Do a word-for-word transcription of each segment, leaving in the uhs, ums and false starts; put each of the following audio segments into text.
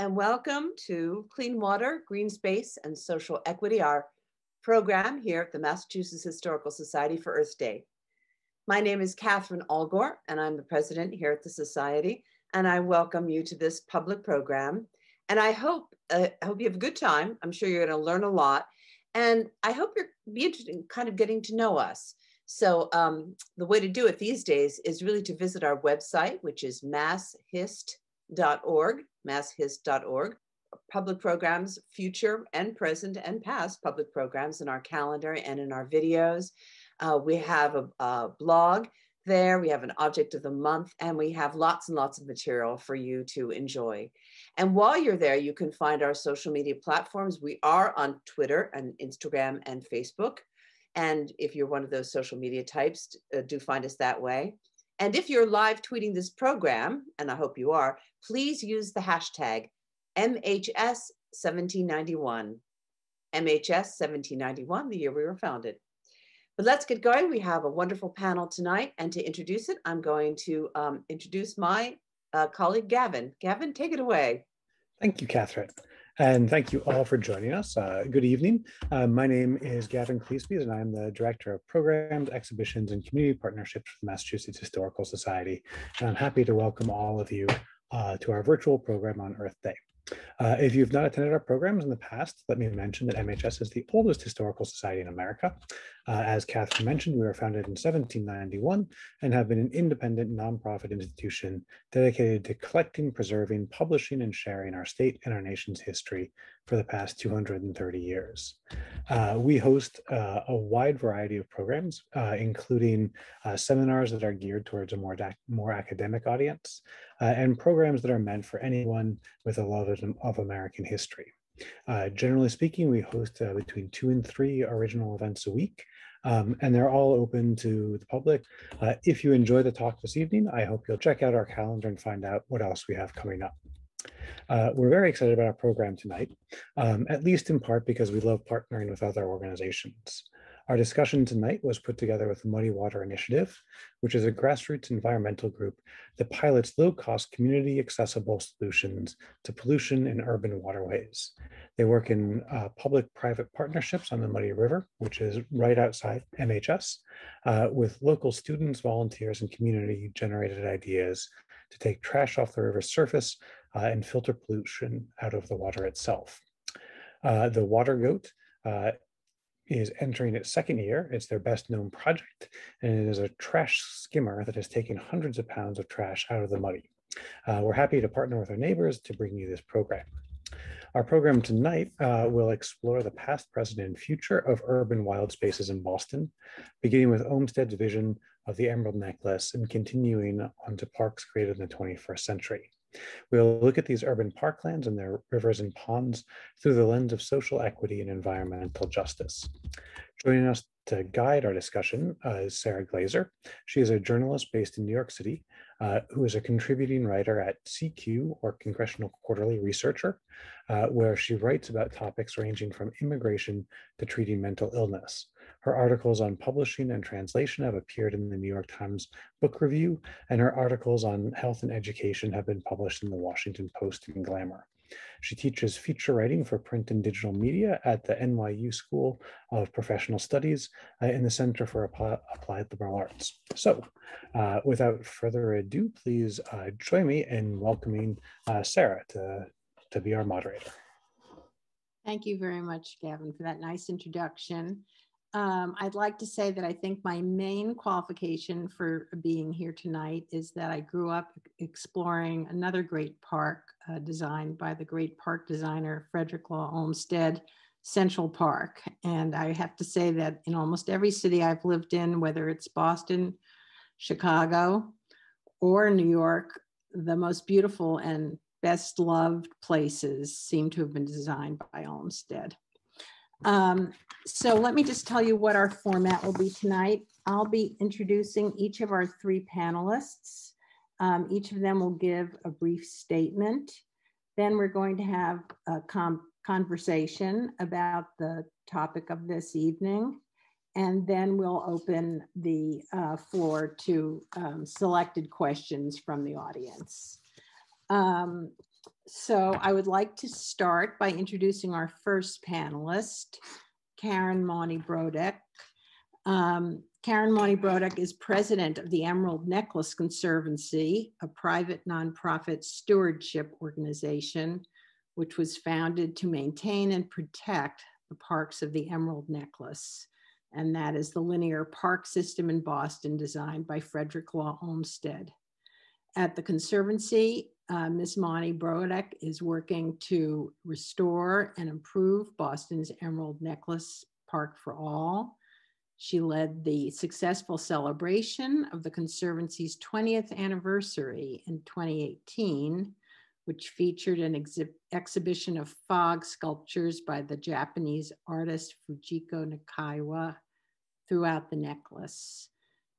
and welcome to Clean Water, Green Space, and Social Equity, our program here at the Massachusetts Historical Society for Earth Day. My name is Katherine Algor, and I'm the president here at the Society, and I welcome you to this public program. And I hope, uh, I hope you have a good time. I'm sure you're gonna learn a lot. And I hope you're be interested in kind of getting to know us. So um, the way to do it these days is really to visit our website, which is mass hist dot org. mass hist dot org, public programs, future and present and past public programs in our calendar and in our videos. Uh, we have a, a blog there, we have an object of the month, and we have lots and lots of material for you to enjoy. And while you're there, you can find our social media platforms. We are on Twitter and Instagram and Facebook. And if you're one of those social media types, uh, do find us that way. And if you're live tweeting this program, and I hope you are, please use the hashtag M H S seventeen ninety-one. M H S seventeen ninety-one, the year we were founded. But let's get going. We have a wonderful panel tonight. And to introduce it, I'm going to um, introduce my uh, colleague, Gavin. Gavin, take it away. Thank you, Katherine. And thank you all for joining us. Uh, good evening. Uh, my name is Gavin Clesby, and I'm the Director of Programs, Exhibitions, and Community Partnerships for the Massachusetts Historical Society. And I'm happy to welcome all of you uh, to our virtual program on Earth Day. Uh, if you've not attended our programs in the past, let me mention that M H S is the oldest historical society in America. Uh, as Katherine mentioned, we were founded in seventeen ninety-one and have been an independent nonprofit institution dedicated to collecting, preserving, publishing, and sharing our state and our nation's history for the past two hundred thirty years. Uh, we host uh, a wide variety of programs, uh, including uh, seminars that are geared towards a more, more academic audience, uh, and programs that are meant for anyone with a love of American history. Uh, generally speaking, we host uh, between two and three original events a week, um, and they're all open to the public. Uh, if you enjoy the talk this evening, I hope you'll check out our calendar and find out what else we have coming up. Uh, we're very excited about our program tonight, um, at least in part because we love partnering with other organizations. Our discussion tonight was put together with the Muddy Water Initiative, which is a grassroots environmental group that pilots low-cost, community-accessible solutions to pollution in urban waterways. They work in uh, public-private partnerships on the Muddy River, which is right outside M H S, uh, with local students, volunteers, and community-generated ideas to take trash off the river's surface uh, and filter pollution out of the water itself. Uh, the Water Goat uh, is entering its second year. It's their best known project, and it is a trash skimmer that has taken hundreds of pounds of trash out of the muddy. Uh, we're happy to partner with our neighbors to bring you this program. Our program tonight uh, will explore the past, present, and future of urban wild spaces in Boston, beginning with Olmsted's vision of the Emerald Necklace and continuing onto parks created in the twenty-first century. We'll look at these urban parklands and their rivers and ponds through the lens of social equity and environmental justice. Joining us to guide our discussion uh, is Sarah Glazer. She is a journalist based in New York City, uh, who is a contributing writer at C Q, or Congressional Quarterly Researcher, uh, where she writes about topics ranging from immigration to treating mental illness. Her articles on publishing and translation have appeared in the New York Times Book Review, and her articles on health and education have been published in the Washington Post and Glamour. She teaches feature writing for print and digital media at the N Y U School of Professional Studies uh, in the Center for App Applied Liberal Arts. So uh, without further ado, please uh, join me in welcoming uh, Sarah to, to be our moderator. Thank you very much, Gavin, for that nice introduction. Um, I'd like to say that I think my main qualification for being here tonight is that I grew up exploring another great park uh, designed by the great park designer, Frederick Law Olmsted, Central Park. And I have to say that in almost every city I've lived in, whether it's Boston, Chicago, or New York, the most beautiful and best loved places seem to have been designed by Olmsted. Um, so let me just tell you what our format will be tonight. I'll be introducing each of our three panelists. Um, each of them will give a brief statement. Then we're going to have a conversation about the topic of this evening. And then we'll open the uh, floor to um, selected questions from the audience. Um, So I would like to start by introducing our first panelist, Karen Mauney-Brodek. Um, Karen Mauney-Brodek is president of the Emerald Necklace Conservancy, a private nonprofit stewardship organization, which was founded to maintain and protect the parks of the Emerald Necklace. And that is the linear park system in Boston designed by Frederick Law Olmsted. At the Conservancy, Uh, Miz Mauney-Brodek is working to restore and improve Boston's Emerald Necklace Park for All. She led the successful celebration of the Conservancy's twentieth anniversary in twenty eighteen, which featured an exhi exhibition of fog sculptures by the Japanese artist Fujiko Nakaiwa throughout the necklace.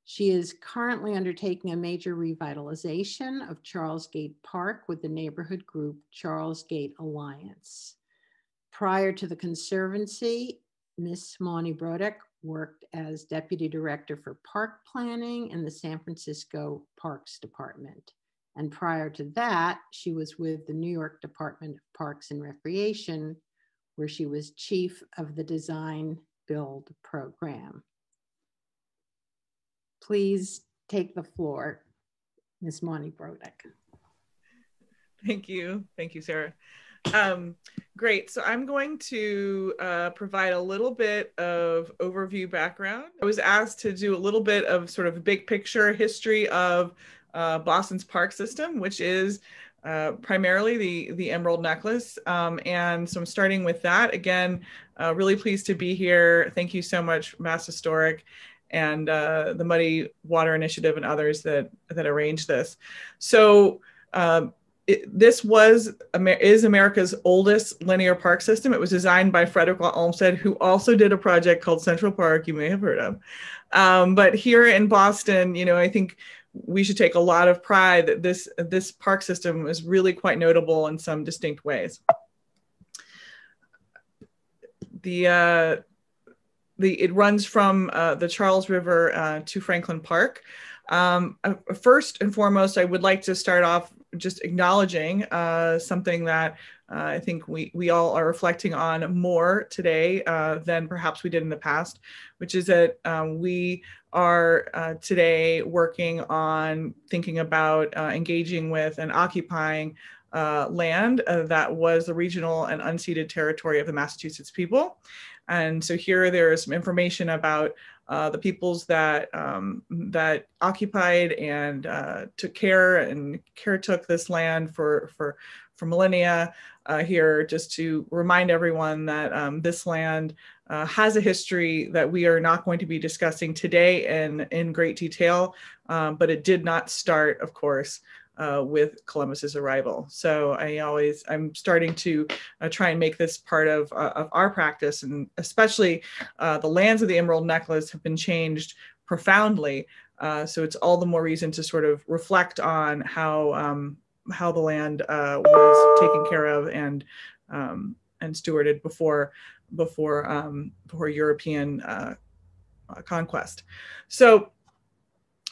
She is currently undertaking a major revitalization of Charlesgate Park with the neighborhood group Charlesgate Alliance. Prior to the Conservancy, Miz Mauney-Brodek worked as Deputy Director for Park Planning in the San Francisco Parks Department. And prior to that, she was with the New York Department of Parks and Recreation, where she was Chief of the Design Build Program. Please take the floor, Miz Mauney-Brodek. Thank you. Thank you, Sarah. Um, great. So I'm going to uh, provide a little bit of overview background. I was asked to do a little bit of sort of big picture history of uh, Boston's park system, which is Uh, primarily the, the Emerald Necklace. Um, and so I'm starting with that. Again, uh, really pleased to be here. Thank you so much, Mass Historic and uh, the Muddy Water Initiative and others that, that arranged this. So uh, it, this was, is America's oldest linear park system. It was designed by Frederick Law Olmsted, who also did a project called Central Park, you may have heard of. Um, but here in Boston, you know, I think we should take a lot of pride that this, this park system is really quite notable in some distinct ways. The, uh, the, it runs from uh, the Charles River uh, to Franklin Park. Um, uh, first and foremost, I would like to start off just acknowledging uh, something that uh, I think we, we all are reflecting on more today uh, than perhaps we did in the past, which is that uh, we are uh, today working on thinking about uh, engaging with and occupying uh, land uh, that was the regional and unceded territory of the Massachusetts people. And so here there is some information about Uh, the peoples that um, that occupied and uh, took care and caretook this land for for for millennia. Uh, here, just to remind everyone that um, this land uh, has a history that we are not going to be discussing today in in great detail, um, but it did not start, of course, Uh, with Columbus's arrival. So I always, I'm starting to uh, try and make this part of, uh, of our practice, and especially uh, the lands of the Emerald Necklace have been changed profoundly. Uh, so it's all the more reason to sort of reflect on how, um, how the land uh, was taken care of and, um, and stewarded before, before, um, before European uh, conquest. So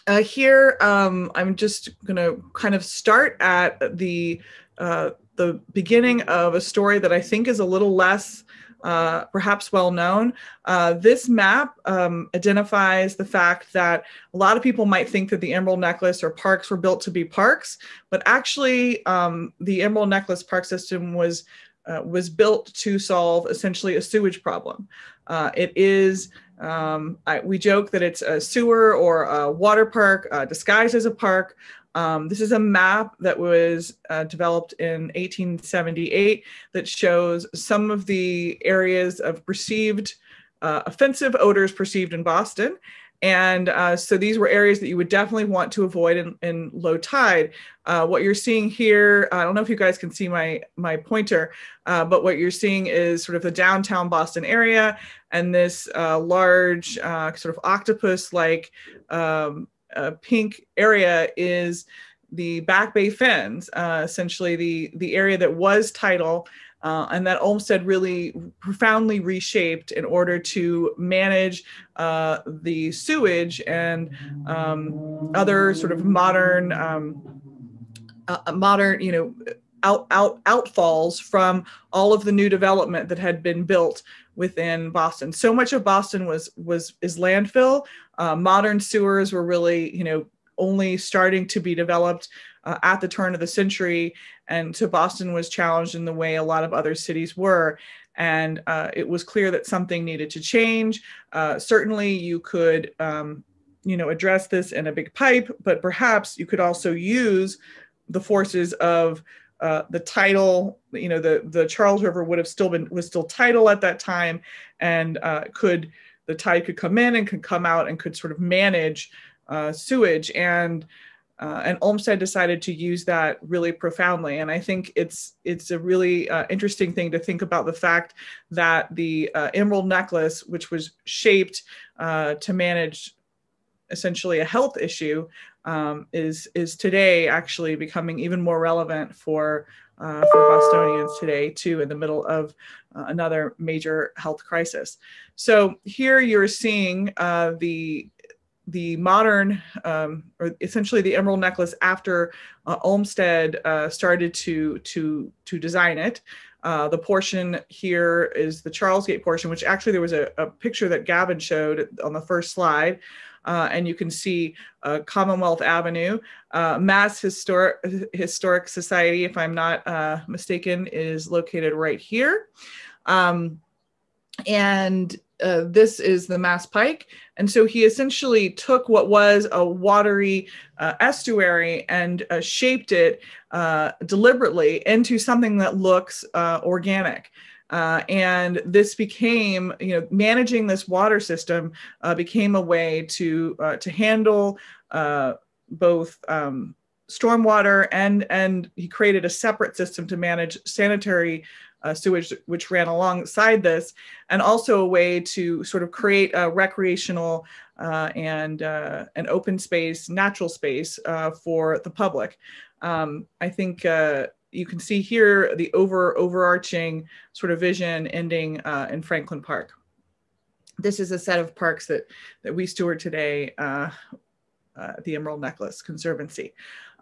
Uh, here, um, I'm just going to kind of start at the uh, the beginning of a story that I think is a little less uh, perhaps well known. Uh, this map um, identifies the fact that a lot of people might think that the Emerald Necklace or parks were built to be parks, but actually um, the Emerald Necklace park system was uh, was built to solve essentially a sewage problem. Uh, it is. Um, I, we joke that it's a sewer or a water park uh, disguised as a park. Um, this is a map that was uh, developed in eighteen seventy-eight that shows some of the areas of perceived uh, offensive odors perceived in Boston. And uh, so these were areas that you would definitely want to avoid in, in low tide. Uh, what you're seeing here, I don't know if you guys can see my, my pointer, uh, but what you're seeing is sort of the downtown Boston area and this uh, large uh, sort of octopus-like um, uh, pink area is the Back Bay Fens, uh, essentially the, the area that was tidal. Uh, and that Olmsted really profoundly reshaped in order to manage uh, the sewage and um, other sort of modern, um, uh, modern, you know, out, out, outfalls from all of the new development that had been built within Boston. So much of Boston was, was, is landfill. Uh, modern sewers were really, you know, only starting to be developed uh, at the turn of the century. And so Boston was challenged in the way a lot of other cities were. And uh, it was clear that something needed to change. Uh, certainly you could, um, you know, address this in a big pipe, but perhaps you could also use the forces of uh, the tidal, you know, the, the Charles River would have still been, was still tidal at that time, and uh, could, the tide could come in and could come out and could sort of manage uh, sewage. And Uh, and Olmsted decided to use that really profoundly. And I think it's it's a really uh, interesting thing to think about the fact that the uh, emerald necklace, which was shaped uh, to manage essentially a health issue, um, is, is today actually becoming even more relevant for, uh, for Bostonians today, too, in the middle of uh, another major health crisis. So here you're seeing uh, the the modern, um, or essentially the emerald necklace after uh, Olmsted uh, started to, to, to design it. Uh, the portion here is the Charlesgate portion, which actually there was a, a picture that Gavin showed on the first slide. Uh, and you can see uh, Commonwealth Avenue. Uh, Mass Historic, Historic Society, if I'm not uh, mistaken, is located right here. Um, and Uh, this is the Mass Pike. And so he essentially took what was a watery uh, estuary and uh, shaped it uh, deliberately into something that looks uh, organic. Uh, and this became, you know, managing this water system uh, became a way to, uh, to handle uh, both um, stormwater and, and he created a separate system to manage sanitary Uh, sewage, which ran alongside this, and also a way to sort of create a recreational uh, and uh, an open space, natural space uh, for the public. Um, I think uh, you can see here the over overarching sort of vision ending uh, in Franklin Park. This is a set of parks that, that we steward today, uh, uh, the Emerald Necklace Conservancy.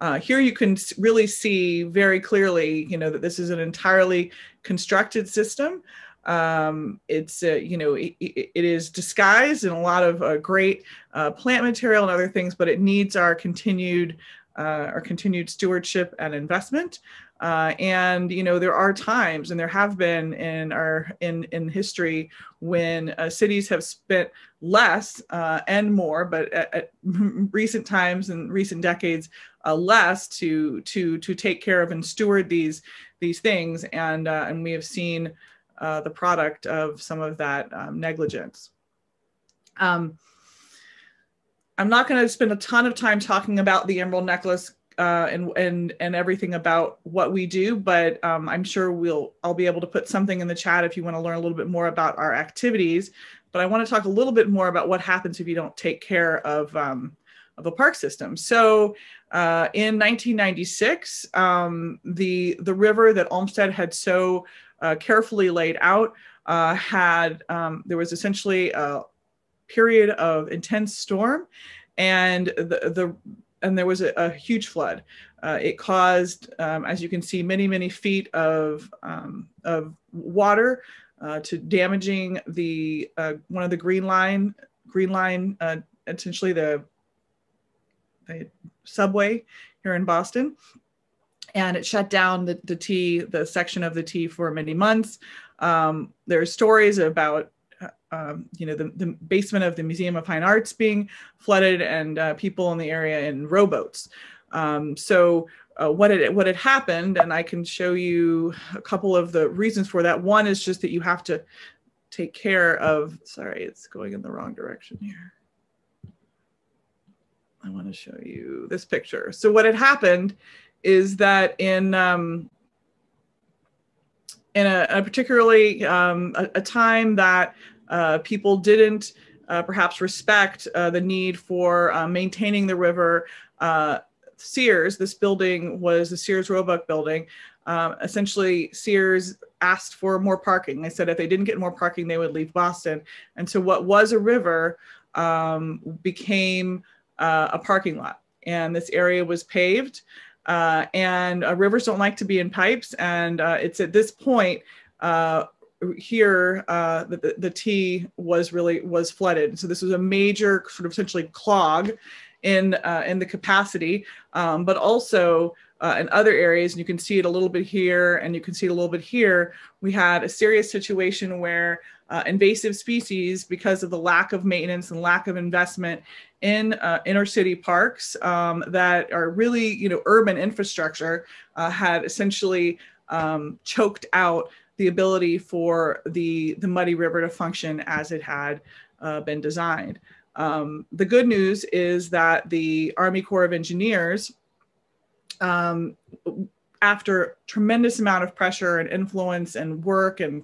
Uh, here you can really see very clearly, you know, that this is an entirely constructed system. Um, it's, uh, you know, it, it is disguised in a lot of uh, great uh, plant material and other things, but it needs our continued, uh, our continued stewardship and investment. Uh, and, you know, there are times, and there have been in our in in history when uh, cities have spent less uh, and more, but at, at recent times and recent decades. Uh, less to to to take care of and steward these these things, and uh, and we have seen uh, the product of some of that um, negligence. Um, I'm not going to spend a ton of time talking about the Emerald Necklace uh, and and and everything about what we do, but um, I'm sure we'll I'll be able to put something in the chat if you want to learn a little bit more about our activities. But I want to talk a little bit more about what happens if you don't take care of um, of a park system. So uh, in nineteen ninety-six, um, the, the river that Olmsted had so uh, carefully laid out uh, had, um, there was essentially a period of intense storm, and the, the and there was a, a huge flood. Uh, it caused, um, as you can see, many, many feet of, um, of water uh, to damaging the, uh, one of the green line, green line, uh, essentially the subway here in Boston, and it shut down the, the T, the section of the T for many months. Um, there are stories about, um, you know, the, the basement of the Museum of Fine Arts being flooded, and uh, people in the area in rowboats. Um, so uh, what it what had happened, and I can show you a couple of the reasons for that. One is just that you have to take care of. Sorry, it's going in the wrong direction here. I want to show you this picture. So what had happened is that in um, in a, a particularly um, a, a time that uh, people didn't uh, perhaps respect uh, the need for uh, maintaining the river, uh, Sears, this building was the Sears Roebuck building. Um, essentially, Sears asked for more parking. They said if they didn't get more parking, they would leave Boston. And so what was a river um, became Uh, a parking lot, and this area was paved Uh, and uh, rivers don't like to be in pipes. And uh, it's at this point uh, here uh, that the, the T was really was flooded. So this was a major sort of essentially clog in uh, in the capacity, um, but also uh, in other areas. And you can see it a little bit here, and you can see it a little bit here. We had a serious situation where uh, invasive species, because of the lack of maintenance and lack of investment in uh, inner city parks um, that are really, you know, urban infrastructure, uh, had essentially um, choked out the ability for the, the Muddy River to function as it had uh, been designed. Um, the good news is that the Army Corps of Engineers, um, after tremendous amount of pressure and influence and work and,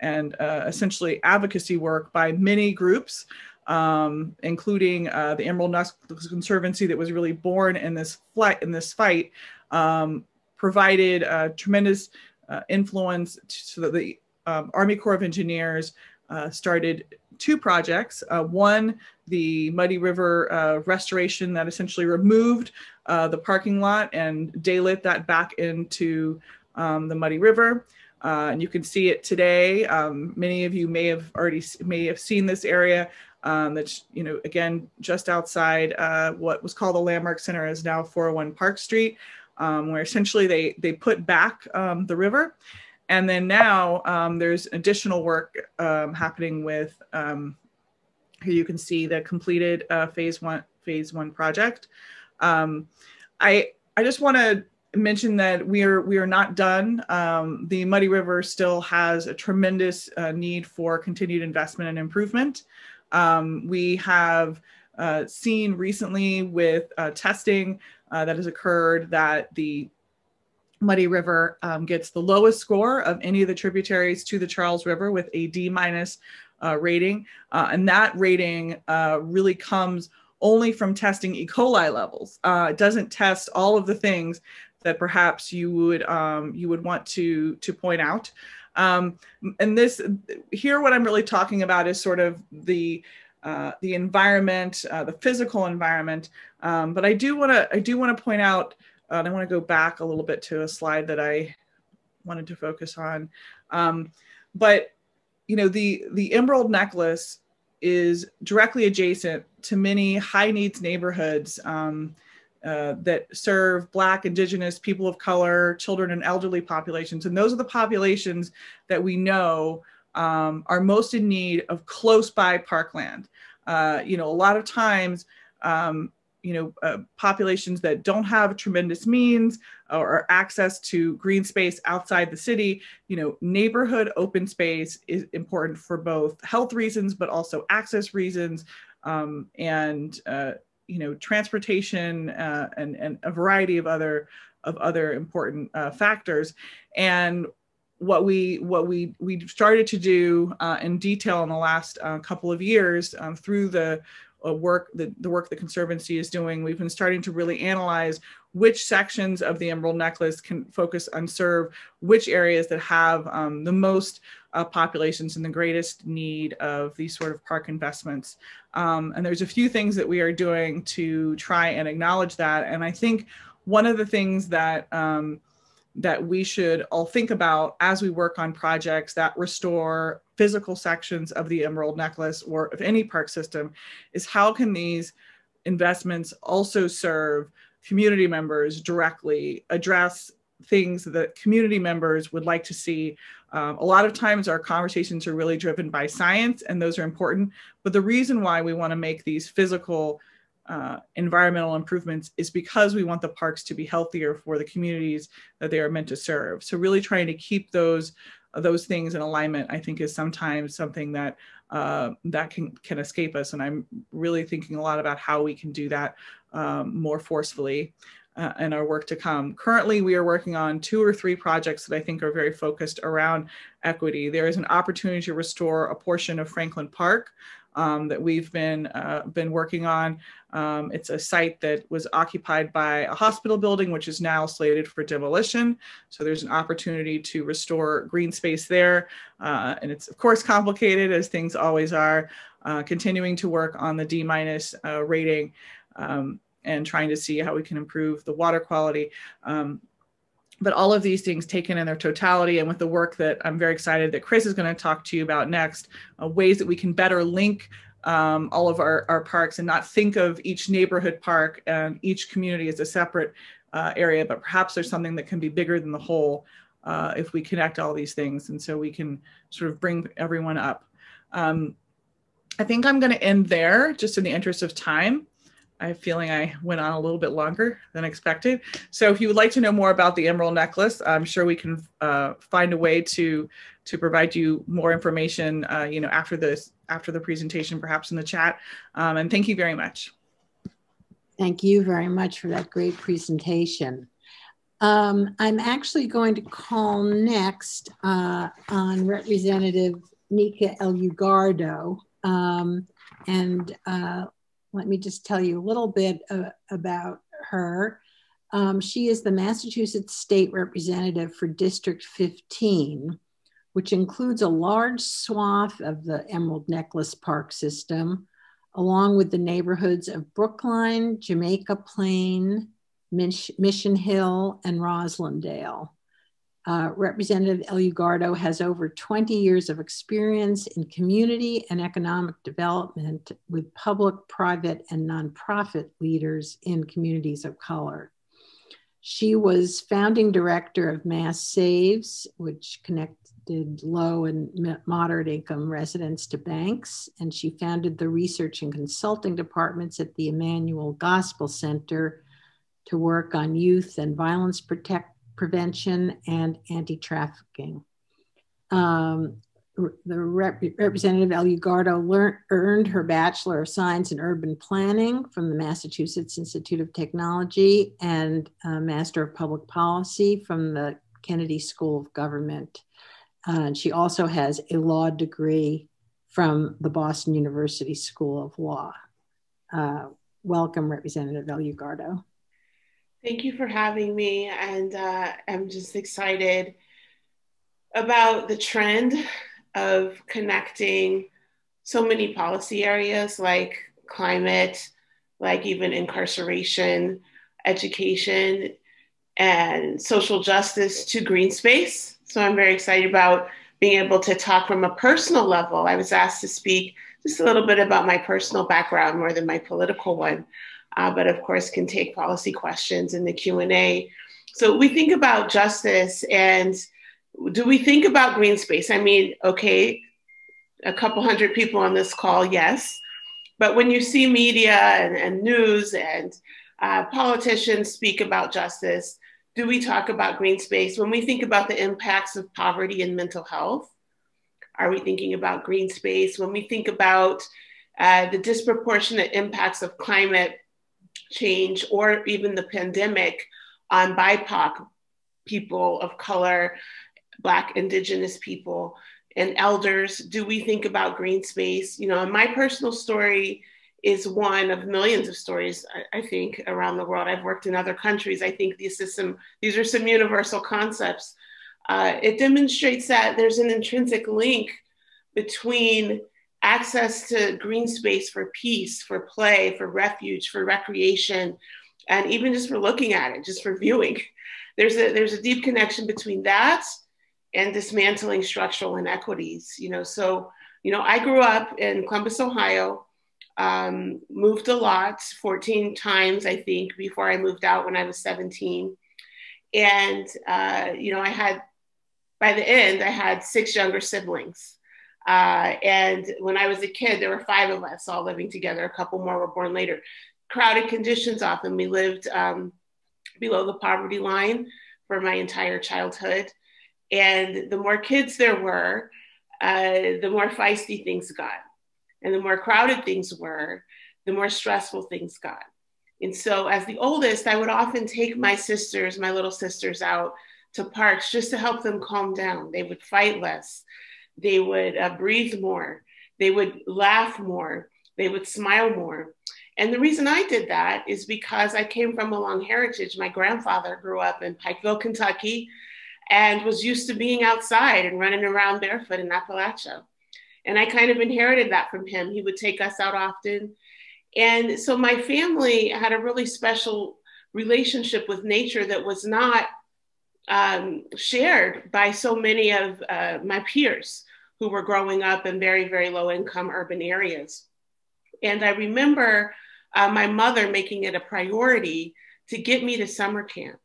and uh, essentially advocacy work by many groups, um, including uh, the Emerald Necklace Conservancy that was really born in this, flight, in this fight, um, provided uh, tremendous uh, influence so that the um, Army Corps of Engineers uh, started two projects. Uh, one, the Muddy River uh, restoration that essentially removed uh, the parking lot and daylit that back into um, the Muddy River. Uh, and you can see it today. Um, many of you may have already may have seen this area. Um, that's, you know, again, just outside uh, what was called the Landmark Center is now four oh one Park Street, um, where essentially they, they put back um, the river. And then now um, there's additional work um, happening with, um, here you can see the completed uh, phase one phase one project. Um, I I just want to mention that we are we are not done. Um, the Muddy River still has a tremendous uh, need for continued investment and improvement. Um, we have uh, seen recently with uh, testing uh, that has occurred that the Muddy River um, gets the lowest score of any of the tributaries to the Charles River with a D minus uh, rating. Uh, and that rating uh, really comes only from testing E. coli levels. Uh, it doesn't test all of the things that perhaps you would, um, you would want to, to point out. Um, and this here, what I'm really talking about is sort of the uh, the environment, uh, the physical environment. Um, but I do want to I do want to point out. Uh, and I want to go back a little bit to a slide that I wanted to focus on. Um, but, you know, the, the Emerald Necklace is directly adjacent to many high needs neighborhoods um, uh, that serve Black, Indigenous, people of color, children and elderly populations. And those are the populations that we know um, are most in need of close by parkland. Uh, you know, a lot of times, um, you know, uh, populations that don't have tremendous means or access to green space outside the city, you know, neighborhood open space is important for both health reasons, but also access reasons um, and, uh, you know, transportation uh, and, and a variety of other of other important uh, factors. And what we what we, we started to do uh, in detail in the last uh, couple of years um, through the work the, the work the Conservancy is doing, we've been starting to really analyze which sections of the Emerald Necklace can focus on serve, which areas that have um, the most uh, populations and the greatest need of these sort of park investments. Um, and there's a few things that we are doing to try and acknowledge that. And I think one of the things that um, that we should all think about as we work on projects that restore physical sections of the Emerald Necklace or of any park system is how can these investments also serve community members directly, address things that community members would like to see. Um, a lot of times our conversations are really driven by science, and those are important, but the reason why we want to make these physical Uh, environmental improvements is because we want the parks to be healthier for the communities that they are meant to serve. So really trying to keep those uh, those things in alignment, I think, is sometimes something that uh, that can can escape us. And I'm really thinking a lot about how we can do that um, more forcefully uh, in our work to come. Currently, we are working on two or three projects that I think are very focused around equity. There is an opportunity to restore a portion of Franklin Park Um, that we've been uh, been working on. Um, it's a site that was occupied by a hospital building, which is now slated for demolition. So there's an opportunity to restore green space there. Uh, and it's, of course, complicated, as things always are, uh, continuing to work on the D minus uh, rating. Um, and trying to see how we can improve the water quality. Um, but all of these things taken in their totality, and with the work that I'm very excited that Chris is going to talk to you about next, uh, ways that we can better link um, all of our, our parks and not think of each neighborhood park and each community as a separate uh, area, but perhaps there's something that can be bigger than the whole uh, if we connect all these things. And so we can sort of bring everyone up. Um, I think I'm going to end there just in the interest of time. I have a feeling I went on a little bit longer than expected. So if you would like to know more about the Emerald Necklace, I'm sure we can uh, find a way to, to provide you more information uh, you know, after this, after the presentation, perhaps in the chat. Um, and thank you very much. Thank you very much for that great presentation. Um, I'm actually going to call next uh, on Representative Nika Elugardo. Um, and uh, let me just tell you a little bit uh, about her. Um, she is the Massachusetts State Representative for District fifteen, which includes a large swath of the Emerald Necklace Park system, along with the neighborhoods of Brookline, Jamaica Plain, Mich Mission Hill, and Roslindale. Uh, Representative Elugardo has over twenty years of experience in community and economic development with public, private, and nonprofit leaders in communities of color. She was founding director of Mass Saves, which connected low and moderate income residents to banks, and she founded the research and consulting departments at the Emmanuel Gospel Center to work on youth and violence protection, prevention, and anti-trafficking. Um, the rep Representative Elugardo earned her Bachelor of Science in Urban Planning from the Massachusetts Institute of Technology and a Master of Public Policy from the Kennedy School of Government. Uh, and she also has a law degree from the Boston University School of Law. Uh, welcome, Representative Elugardo. Thank you for having me, and uh, I'm just excited about the trend of connecting so many policy areas like climate, like even incarceration, education, and social justice to green space. So I'm very excited about being able to talk from a personal level. I was asked to speak just a little bit about my personal background more than my political one. Uh, but of course can take policy questions in the Q and A. So we think about justice, and do we think about green space? I mean, okay, a couple hundred people on this call, yes. But when you see media and, and news and uh, politicians speak about justice, do we talk about green space? When we think about the impacts of poverty and mental health, are we thinking about green space? When we think about uh, the disproportionate impacts of climate change or even the pandemic on B I P O C people of color, Black, Indigenous people, and elders, do we think about green space? You know, and my personal story is one of millions of stories, I, I think, around the world. I've worked in other countries. I think these, system, these are some universal concepts. Uh, it demonstrates that there's an intrinsic link between access to green space for peace, for play, for refuge, for recreation, and even just for looking at it, just for viewing. There's a, there's a deep connection between that and dismantling structural inequities. You know, so, you know, I grew up in Columbus, Ohio, um, moved a lot, fourteen times, I think, before I moved out when I was seventeen. And, uh, you know, I had, by the end, I had six younger siblings. Uh, and when I was a kid, there were five of us all living together. A couple more were born later. Crowded conditions often. We lived um, below the poverty line for my entire childhood. And the more kids there were, uh, the more feisty things got. And the more crowded things were, the more stressful things got. And so as the oldest, I would often take my sisters, my little sisters, out to parks just to help them calm down. They would fight less. They would uh, breathe more. They would laugh more. They would smile more. And the reason I did that is because I came from a long heritage. My grandfather grew up in Pikeville, Kentucky, and was used to being outside and running around barefoot in Appalachia. And I kind of inherited that from him. He would take us out often. And so my family had a really special relationship with nature that was not um, shared by so many of uh, my peers who were growing up in very, very low income urban areas. And I remember uh, my mother making it a priority to get me to summer camp.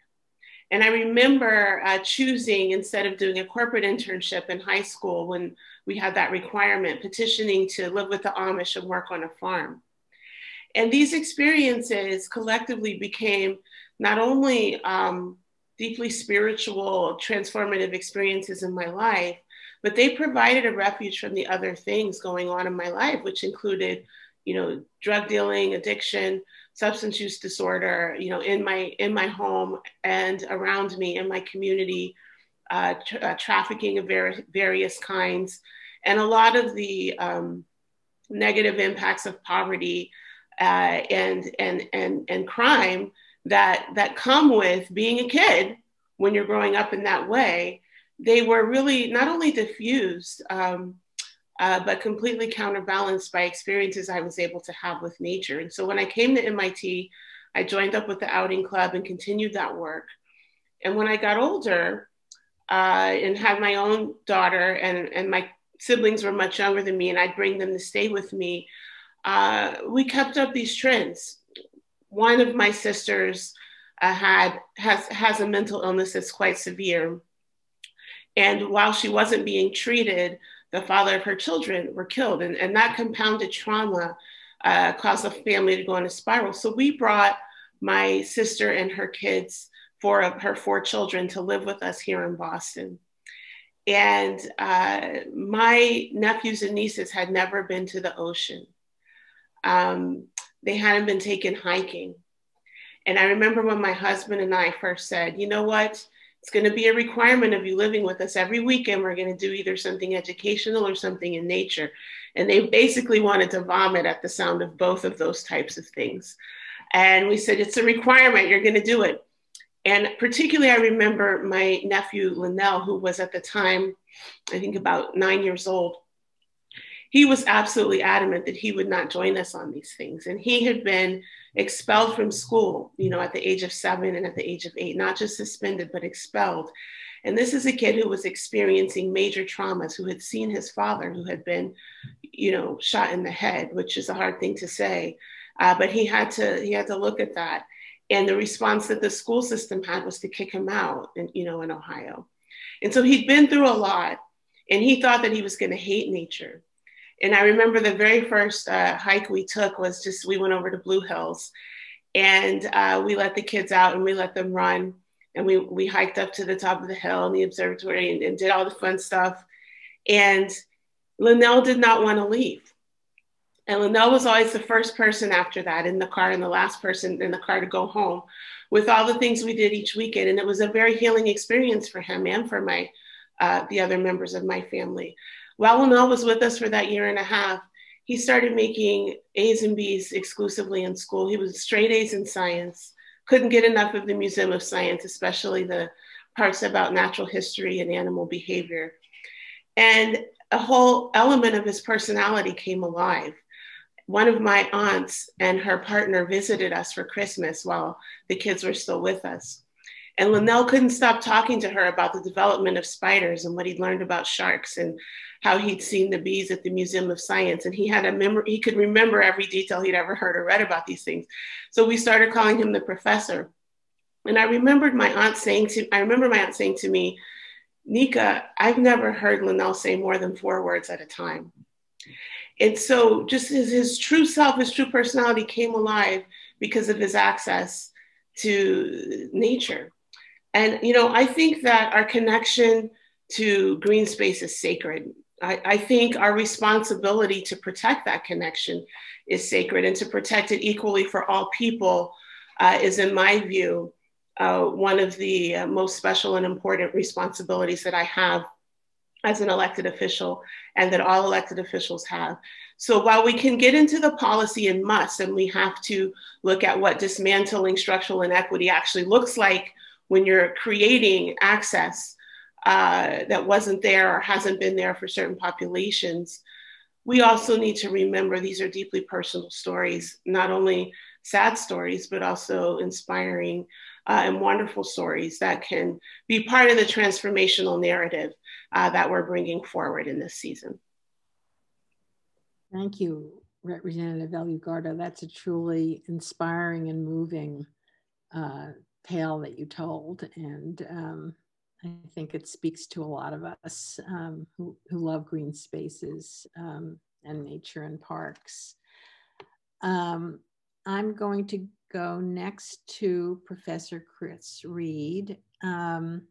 And I remember uh, choosing, instead of doing a corporate internship in high school when we had that requirement, petitioning to live with the Amish and work on a farm. And these experiences collectively became not only um, deeply spiritual, transformative experiences in my life, but they provided a refuge from the other things going on in my life, which included, you know, drug dealing, addiction, substance use disorder, you know, in my in my home and around me in my community, uh, tra uh, trafficking of ver various kinds, and a lot of the um, negative impacts of poverty uh, and and and and crime that that come with being a kid when you're growing up in that way. They were really not only diffused, um, Uh, but completely counterbalanced by experiences I was able to have with nature. And so when I came to M I T, I joined up with the Outing Club and continued that work. And when I got older uh, and had my own daughter, and, and my siblings were much younger than me, and I'd bring them to stay with me, uh, we kept up these trends. One of my sisters uh, had, has, has a mental illness that's quite severe. And while she wasn't being treated, the father of her children were killed, and, and that compounded trauma uh, caused the family to go in a spiral. So we brought my sister and her kids, four of her four children, to live with us here in Boston. And uh, my nephews and nieces had never been to the ocean. Um, they hadn't been taken hiking. And I remember when my husband and I first said, you know what? It's going to be a requirement of you living with us every weekend. We're going to do either something educational or something in nature. And they basically wanted to vomit at the sound of both of those types of things. And we said, it's a requirement. You're going to do it. And particularly, I remember my nephew, Linnell, who was at the time, I think about nine years old. He was absolutely adamant that he would not join us on these things. And he had been expelled from school, you know, at the age of seven and at the age of eight, not just suspended, but expelled. And this is a kid who was experiencing major traumas, who had seen his father, who had been, you know, shot in the head, which is a hard thing to say. Uh, but he had to, he had to look at that. And the response that the school system had was to kick him out, in, you know, in Ohio. And so he'd been through a lot, and he thought that he was going to hate nature. And I remember the very first uh, hike we took was just, we went over to Blue Hills, and uh, we let the kids out and we let them run. And we, we hiked up to the top of the hill and the observatory, and, and did all the fun stuff. And Linnell did not want to leave. And Linnell was always the first person after that in the car, and the last person in the car to go home, with all the things we did each weekend. And it was a very healing experience for him and for my, uh, the other members of my family. While Linnell was with us for that year and a half, he started making A's and B's exclusively in school. He was straight A's in science, couldn't get enough of the Museum of Science, especially the parts about natural history and animal behavior. And a whole element of his personality came alive. One of my aunts and her partner visited us for Christmas while the kids were still with us. And Linnell couldn't stop talking to her about the development of spiders and what he'd learned about sharks and how he'd seen the bees at the Museum of Science. And he had a memory, he could remember every detail he'd ever heard or read about these things. So we started calling him the professor. And I remembered my aunt saying to, I remember my aunt saying to me, Nika, I've never heard Linnell say more than four words at a time. And so just his, his true self, his true personality came alive because of his access to nature. And, you know, I think that our connection to green space is sacred. I, I think our responsibility to protect that connection is sacred, and to protect it equally for all people uh, is, in my view, uh, one of the uh, most special and important responsibilities that I have as an elected official, and that all elected officials have. So while we can get into the policy and must, and we have to look at what dismantling structural inequity actually looks like when you're creating access uh, that wasn't there or hasn't been there for certain populations, we also need to remember these are deeply personal stories, not only sad stories, but also inspiring uh, and wonderful stories that can be part of the transformational narrative uh, that we're bringing forward in this season. Thank you, Representative Elugardo. That's a truly inspiring and moving uh, tale that you told. And um, I think it speaks to a lot of us um, who, who love green spaces um, and nature and parks. Um, I'm going to go next to Professor Chris Reed. Um,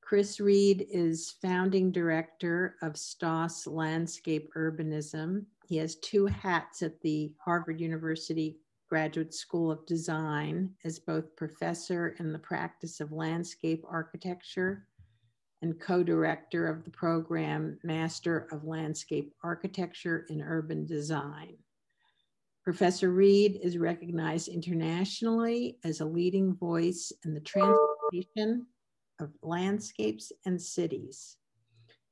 Chris Reed is founding director of Stoss Landscape Urbanism. He has two hats at the Harvard University Graduate School of Design as both professor in the practice of landscape architecture and co-director of the program Master of Landscape Architecture in Urban Design. Professor Reed is recognized internationally as a leading voice in the transformation of landscapes and cities.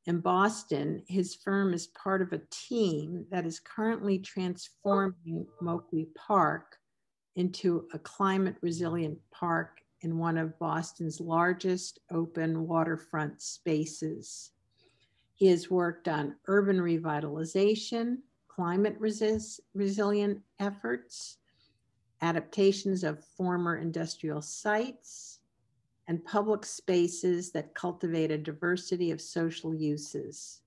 In Boston, his firm is part of a team that is currently transforming Moakley Park into a climate resilient park in one of Boston's largest open waterfront spaces. He has worked on urban revitalization, climate resist, resilient efforts, adaptations of former industrial sites, and public spaces that cultivate a diversity of social uses.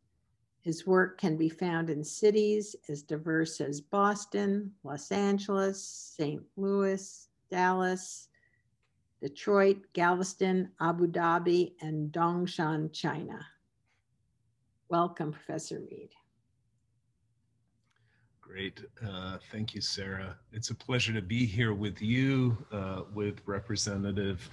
His work can be found in cities as diverse as Boston, Los Angeles, Saint Louis, Dallas, Detroit, Galveston, Abu Dhabi, and Dongshan, China. Welcome, Professor Reed. Great. Uh, thank you, Sarah. It's a pleasure to be here with you, uh, with Representative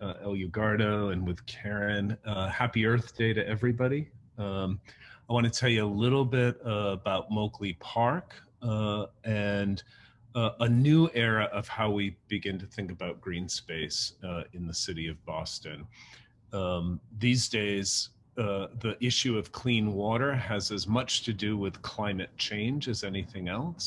uh, Elugardo and with Karen. Uh, happy Earth Day to everybody. Um, I want to tell you a little bit uh, about Moakley Park uh, and uh, a new era of how we begin to think about green space uh, in the city of Boston. Um, these days, Uh, the issue of clean water has as much to do with climate change as anything else.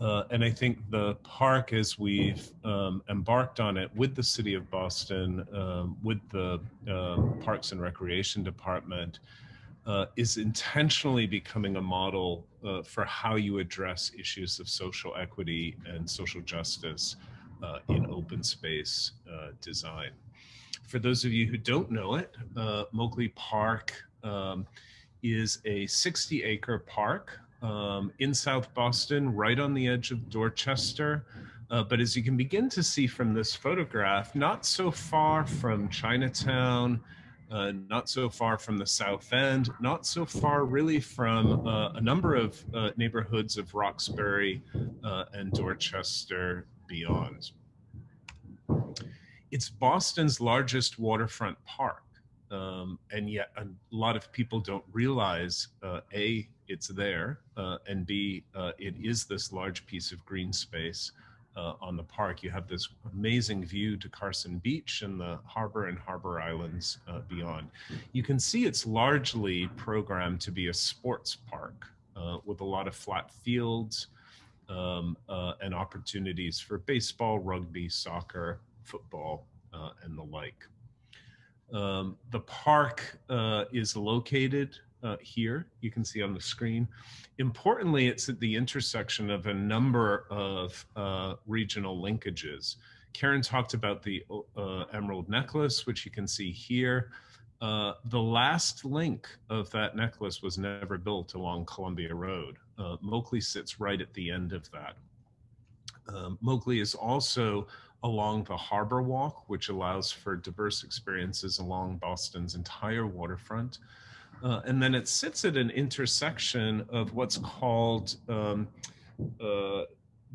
Uh, and I think the park, as we've um, embarked on it with the city of Boston, um, with the uh, Parks and Recreation Department, uh, is intentionally becoming a model uh, for how you address issues of social equity and social justice uh, in open space uh, design. For those of you who don't know it, uh, Moakley Park um, is a sixty acre park um, in South Boston, right on the edge of Dorchester. Uh, but as you can begin to see from this photograph, not so far from Chinatown, uh, not so far from the South End, not so far really from uh, a number of uh, neighborhoods of Roxbury uh, and Dorchester beyond. It's Boston's largest waterfront park, um, and yet a lot of people don't realize, uh, A, it's there, uh, and B, uh, it is this large piece of green space uh, on the park. You have this amazing view to Carson Beach and the harbor and harbor islands uh, beyond. You can see it's largely programmed to be a sports park uh, with a lot of flat fields um, uh, and opportunities for baseball, rugby, soccer, football, uh, and the like. Um, the park uh, is located uh, here, you can see on the screen. Importantly, it's at the intersection of a number of uh, regional linkages. Karen talked about the uh, Emerald Necklace, which you can see here. Uh, the last link of that necklace was never built along Columbia Road. Uh, Moakley sits right at the end of that. Um, Moakley is also along the Harbor Walk, which allows for diverse experiences along Boston's entire waterfront. Uh, and then it sits at an intersection of what's called um, uh,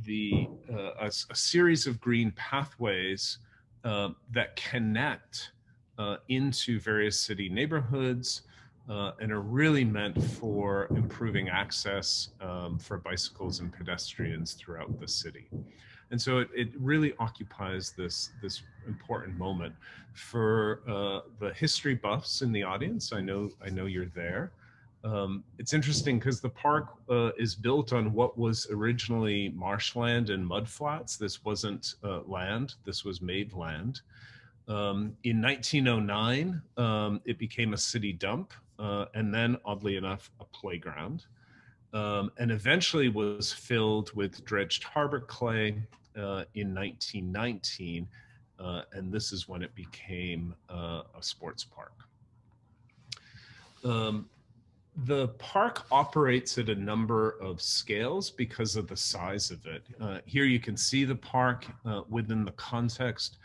the, uh, a, a series of green pathways uh, that connect uh, into various city neighborhoods uh, and are really meant for improving access um, for bicycles and pedestrians throughout the city. And so it, it really occupies this, this important moment. For uh, the history buffs in the audience, I know, I know you're there. Um, it's interesting because the park uh, is built on what was originally marshland and mudflats. This wasn't uh, land, this was made land. Um, in nineteen oh nine, um, it became a city dump uh, and then, oddly enough, a playground. Um, and eventually was filled with dredged harbor clay uh, in nineteen nineteen. Uh, and this is when it became uh, a sports park. Um, The park operates at a number of scales because of the size of it. Uh, here you can see the park uh, within the context.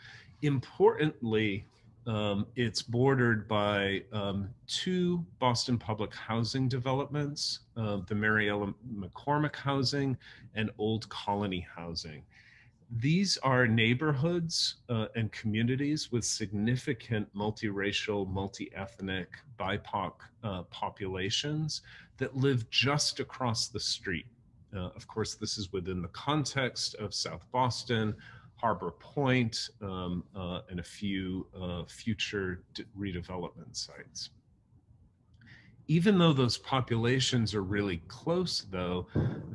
Importantly, um, it's bordered by um, two Boston public housing developments, uh, the Mary Ellen McCormick housing and Old Colony housing. These are neighborhoods uh, and communities with significant multiracial, multi-ethnic, B I P O C uh, populations that live just across the street. Uh, of course, this is within the context of South Boston, Harbor Point, um, uh, and a few uh, future redevelopment sites. Even though those populations are really close, though,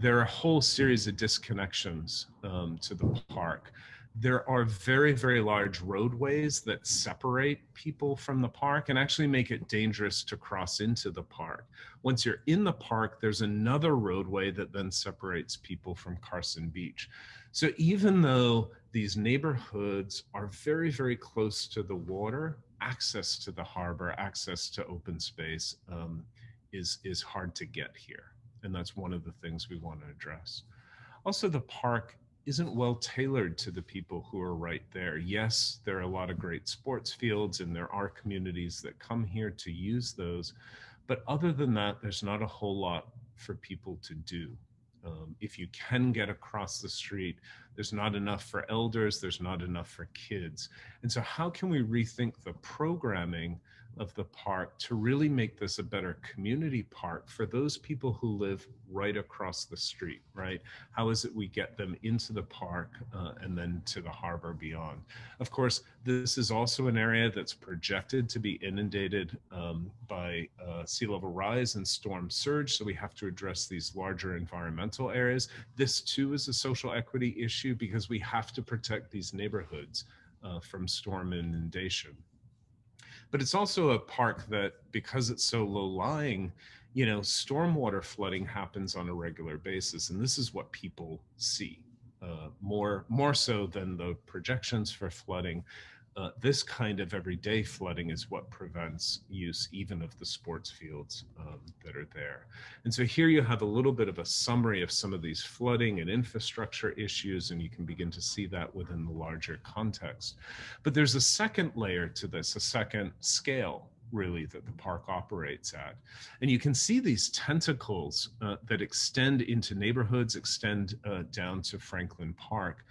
there are a whole series of disconnections um, to the park. There are very, very large roadways that separate people from the park and actually make it dangerous to cross into the park. Once you're in the park, there's another roadway that then separates people from Carson Beach. So even though these neighborhoods are very, very close to the water, access to the harbor, access to open space um, is, is hard to get here. And that's one of the things we want to address. Also, the park isn't well tailored to the people who are right there. Yes, there are a lot of great sports fields and there are communities that come here to use those. But other than that, there's not a whole lot for people to do. Um, if you can get across the street, there's not enough for elders, there's not enough for kids. And so how can we rethink the programming of the park to really make this a better community park for those people who live right across the street, right? How is it we get them into the park uh, and then to the harbor beyond? Of course, this is also an area that's projected to be inundated um, by uh, sea level rise and storm surge, so we have to address these larger environmental areas. This too is a social equity issue because we have to protect these neighborhoods uh, from storm inundation. But it's also a park that, because it's so low-lying, you know, stormwater flooding happens on a regular basis. And this is what people see uh, more, more so than the projections for flooding. Uh, this kind of everyday flooding is what prevents use even of the sports fields um, that are there. And so here you have a little bit of a summary of some of these flooding and infrastructure issues, and you can begin to see that within the larger context. But there's a second layer to this, a second scale, really, that the park operates at. And you can see these tentacles uh, that extend into neighborhoods, extend uh, down to Franklin Park.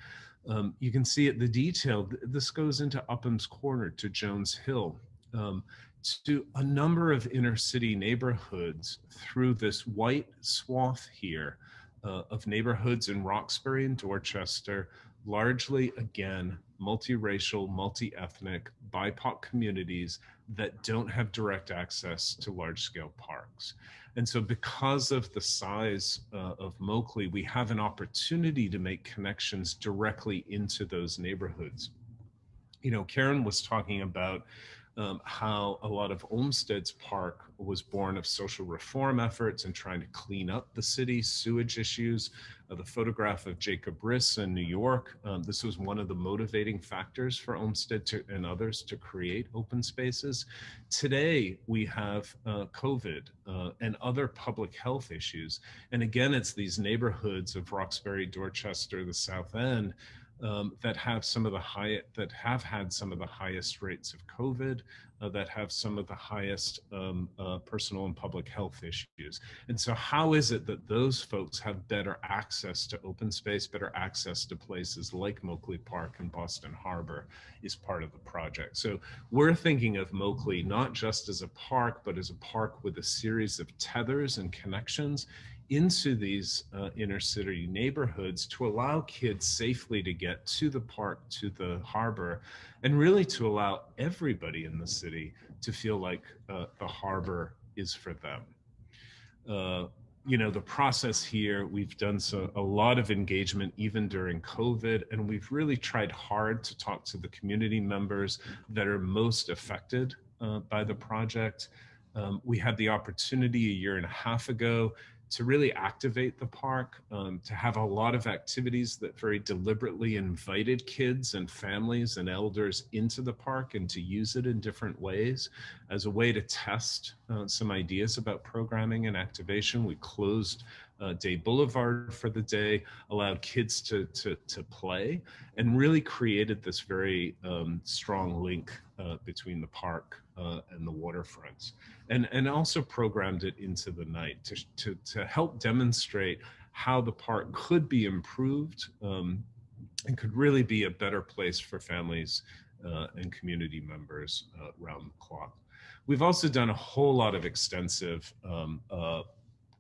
Um, you can see it, the detail, this goes into Upham's Corner, to Jones Hill, um, to a number of inner city neighborhoods through this white swath here uh, of neighborhoods in Roxbury and Dorchester, largely, again, multiracial, multi-ethnic, B I P O C communities that don't have direct access to large-scale parks. And so because of the size uh, of Moakley, we have an opportunity to make connections directly into those neighborhoods. You know, Karen was talking about um, how a lot of Olmsted's park was born of social reform efforts and trying to clean up the city, sewage issues. Uh, the photograph of Jacob Riis in New York, um, this was one of the motivating factors for Olmsted to, and others to create open spaces. Today, we have uh, COVID uh, and other public health issues. And again, it's these neighborhoods of Roxbury, Dorchester, the South End, Um, that have some of the high, that have had some of the highest rates of COVID, uh, that have some of the highest um, uh, personal and public health issues. And so how is it that those folks have better access to open space, better access to places like Moakley Park and Boston Harbor is part of the project. So we're thinking of Moakley not just as a park, but as a park with a series of tethers and connections into these uh, inner city neighborhoods to allow kids safely to get to the park, to the harbor, and really to allow everybody in the city to feel like uh, the harbor is for them. uh, you know, the process here, we've done so, a lot of engagement even during COVID, and we've really tried hard to talk to the community members that are most affected uh, by the project. Um, we had the opportunity a year and a half ago to really activate the park, um, to have a lot of activities that very deliberately invited kids and families and elders into the park and to use it in different ways as a way to test uh, some ideas about programming and activation. We closed uh, Day Boulevard for the day, allowed kids to, to, to play, and really created this very um, strong link uh, between the park Uh, and the waterfronts, and and also programmed it into the night to to, to help demonstrate how the park could be improved um, and could really be a better place for families uh, and community members uh, around the clock. We've also done a whole lot of extensive um, uh,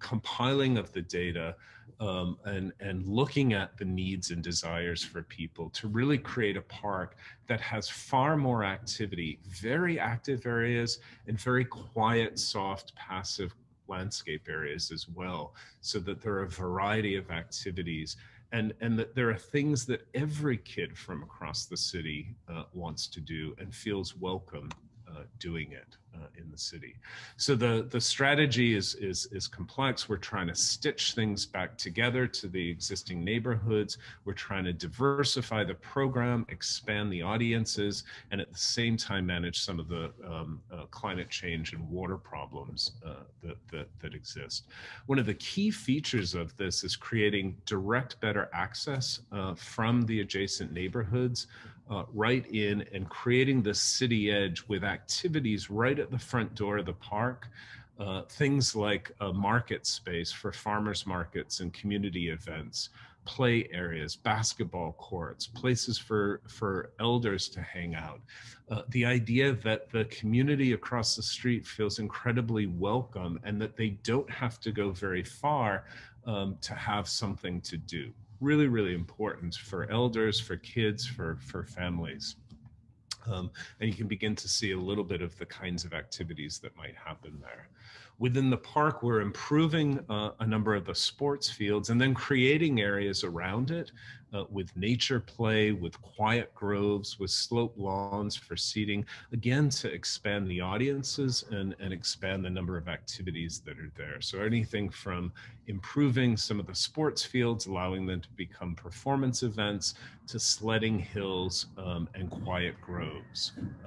compiling of the data um, and, and looking at the needs and desires for people to really create a park that has far more activity, very active areas and very quiet, soft, passive landscape areas as well, so that there are a variety of activities and, and that there are things that every kid from across the city uh, wants to do and feels welcome Uh, doing it uh, in the city. So the, the strategy is, is, is complex. We're trying to stitch things back together to the existing neighborhoods. We're trying to diversify the program, expand the audiences, and at the same time manage some of the um, uh, climate change and water problems uh, that, that, that exist. One of the key features of this is creating direct, better access uh, from the adjacent neighborhoods Uh, right in and creating the city edge with activities right at the front door of the park. Uh, things like a market space for farmers markets and community events, play areas, basketball courts, places for, for elders to hang out. Uh, the idea that the community across the street feels incredibly welcome and that they don't have to go very far um, to have something to do. Really, really important for elders, for kids, for, for families. Um, and you can begin to see a little bit of the kinds of activities that might happen there. Within the park, we're improving uh, a number of the sports fields and then creating areas around it uh, with nature play, with quiet groves, with slope lawns for seating, again, to expand the audiences and, and expand the number of activities that are there. So anything from improving some of the sports fields, allowing them to become performance events, to sledding hills um, and quiet groves.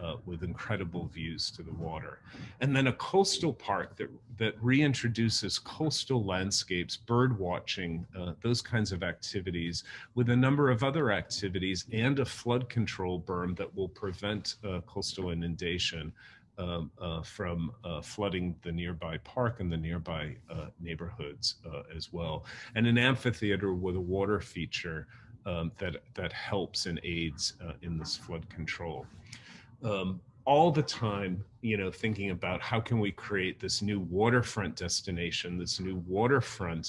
Uh, with incredible views to the water. And then a coastal park that, that reintroduces coastal landscapes, bird watching, uh, those kinds of activities, with a number of other activities and a flood control berm that will prevent uh, coastal inundation um, uh, from uh, flooding the nearby park and the nearby uh, neighborhoods uh, as well. And an amphitheater with a water feature Um, that, that helps and aids uh, in this flood control. Um, all the time, you know, thinking about how can we create this new waterfront destination, this new waterfront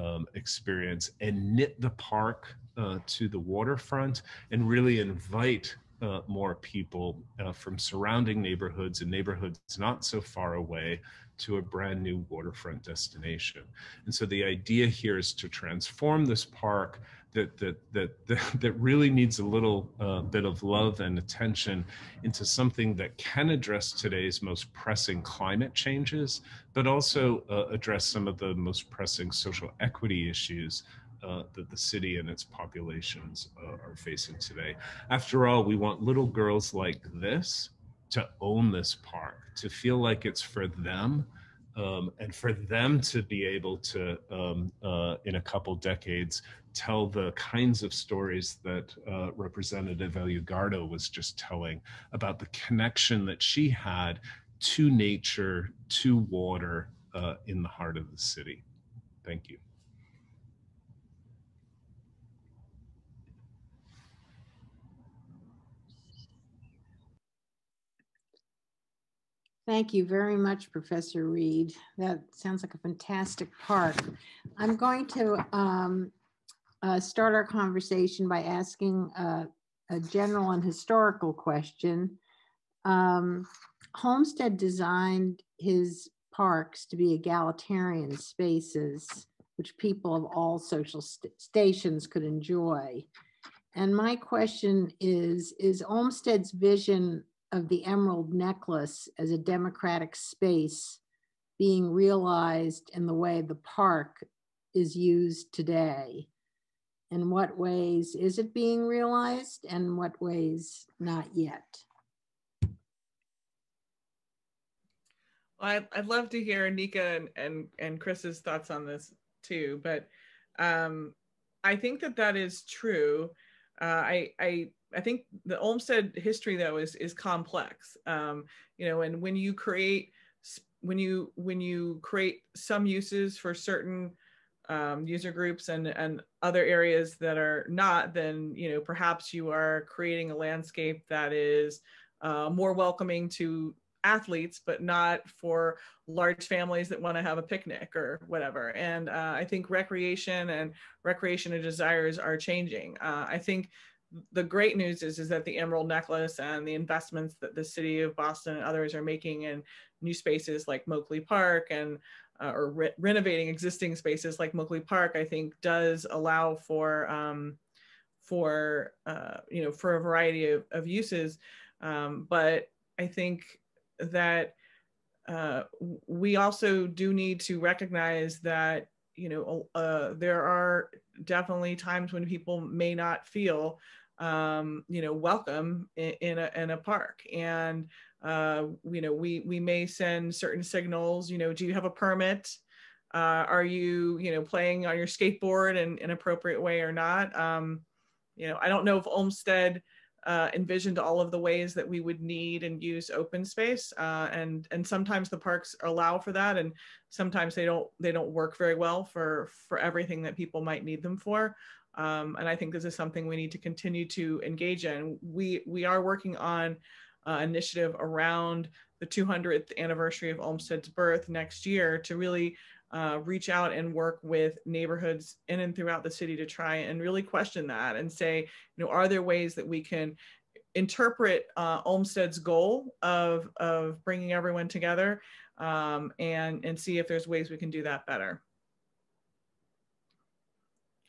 um, experience, and knit the park uh, to the waterfront and really invite uh, more people uh, from surrounding neighborhoods and neighborhoods not so far away to a brand new waterfront destination. And so the idea here is to transform this park That, that, that, that, that really needs a little uh, bit of love and attention into something that can address today's most pressing climate changes, but also uh, address some of the most pressing social equity issues uh, that the city and its populations uh, are facing today. After all, we want little girls like this to own this park, to feel like it's for them, Um, and for them to be able to, um, uh, in a couple decades, tell the kinds of stories that uh, Representative Elugardo was just telling about the connection that she had to nature, to water uh, in the heart of the city. Thank you. Thank you very much, Professor Reed. That sounds like a fantastic park. I'm going to um, uh, start our conversation by asking uh, a general and historical question. Um, Olmsted designed his parks to be egalitarian spaces which people of all social st- stations could enjoy. And my question is, is Olmsted's vision of the Emerald Necklace as a democratic space being realized in the way the park is used today? In what ways is it being realized and what ways not yet? Well, I'd love to hear Nika and, and, and Chris's thoughts on this too, but um, I think that that is true. Uh, I, I, I think the Olmsted history though is, is complex. Um, you know, and when you create, when you, when you create some uses for certain um, user groups and, and other areas that are not, then, you know, perhaps you are creating a landscape that is uh, more welcoming to athletes, but not for large families that want to have a picnic or whatever. And uh, I think recreation and recreational desires are changing. Uh, I think the great news is, is that the Emerald Necklace and the investments that the city of Boston and others are making in new spaces like Moakley Park and uh, or re renovating existing spaces like Moakley Park, I think does allow for, um, for uh, you know, for a variety of, of uses. Um, but I think that uh, we also do need to recognize that, you know, uh, there are definitely times when people may not feel, um, you know, welcome in, in, a, in a park. And, uh, you know, we, we may send certain signals, you know, do you have a permit? Uh, are you, you know, playing on your skateboard in an appropriate way or not? Um, you know, I don't know if Olmsted Uh, envisioned all of the ways that we would need and use open space, uh, and and sometimes the parks allow for that, and sometimes they don't they don't work very well for for everything that people might need them for. Um, and I think this is something we need to continue to engage in. We we are working on an uh, initiative around the two hundredth anniversary of Olmsted's birth next year to really uh, reach out and work with neighborhoods in and throughout the city to try and really question that and say, you know, are there ways that we can interpret uh, Olmsted's goal of, of bringing everyone together um, and, and see if there's ways we can do that better.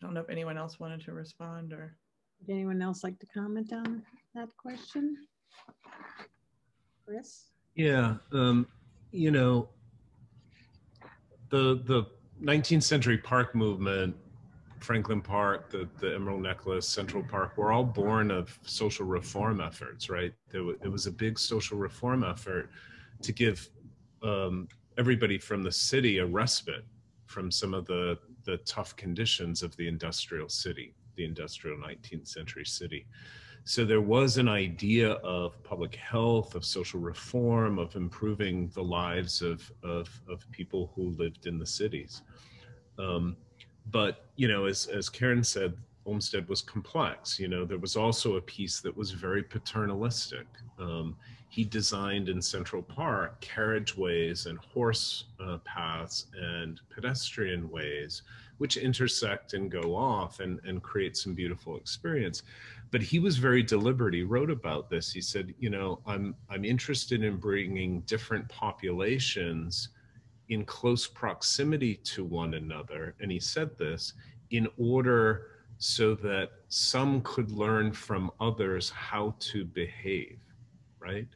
I don't know if anyone else wanted to respond or. Would anyone else like to comment on that question? Chris? Yeah, um, you know, the the nineteenth century park movement, Franklin Park, the, the Emerald Necklace, Central Park, were all born of social reform efforts, right? There w it was a big social reform effort to give um, everybody from the city a respite from some of the, the tough conditions of the industrial city, the industrial nineteenth century city. So there was an idea of public health, of social reform, of improving the lives of, of, of people who lived in the cities. Um, but, you know, as, as Karen said, Olmsted was complex. You know, there was also a piece that was very paternalistic. Um, he designed in Central Park carriageways and horse uh, paths and pedestrian ways, which intersect and go off and, and create some beautiful experience. But he was very deliberate. He wrote about this. He said, you know, I'm, I'm interested in bringing different populations in close proximity to one another. And he said this in order so that some could learn from others how to behave, right?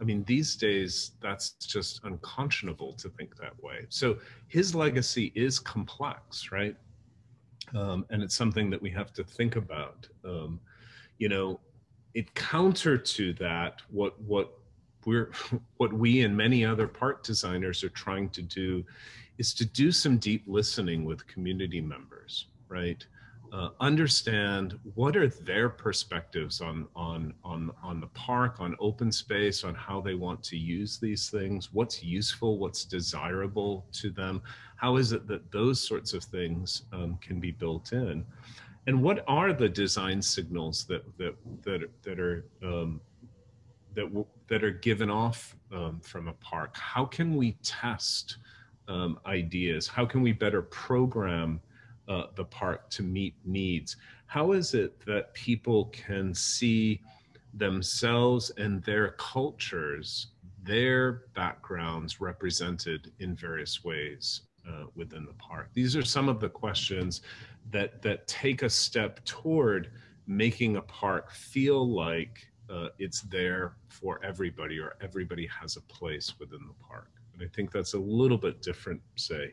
I mean, these days, that's just unconscionable to think that way. So his legacy is complex, right? Um, and it's something that we have to think about. Um, you know, it counter to that, what, what, we're, what we and many other park designers are trying to do is to do some deep listening with community members, right? Uh, understand what are their perspectives on, on, on, on the park, on open space, on how they want to use these things, what's useful, what's desirable to them. How is it that those sorts of things um, can be built in? And what are the design signals that, that, that, that, are, um, that, w that are given off um, from a park? How can we test um, ideas? How can we better program Uh, the park to meet needs? How is it that people can see themselves and their cultures, their backgrounds represented in various ways uh, within the park. These are some of the questions that, that take a step toward making a park feel like uh, it's there for everybody, or everybody has a place within the park. And I think that's a little bit different, say,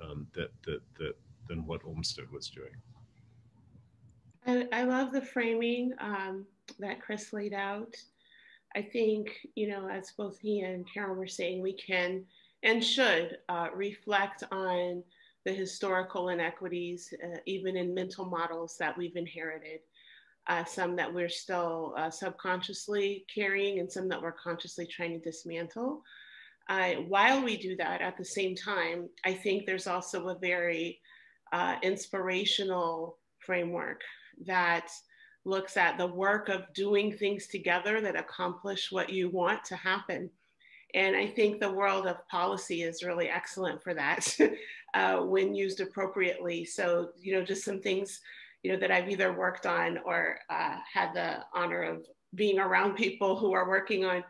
um, that, that, that, than what Olmsted was doing. I, I love the framing um, that Chris laid out. I think, you know, as both he and Karen were saying, we can and should uh, reflect on the historical inequities, uh, even in mental models that we've inherited, uh, some that we're still uh, subconsciously carrying and some that we're consciously trying to dismantle. Uh, while we do that, at the same time, I think there's also a very uh, inspirational framework that looks at the work of doing things together that accomplish what you want to happen. And I think the world of policy is really excellent for that uh, when used appropriately. So, you know, just some things, you know, that I've either worked on or uh, had the honor of being around people who are working on,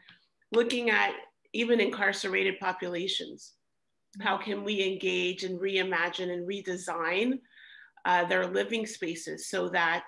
looking at even incarcerated populations. How can we engage and reimagine and redesign uh, their living spaces so that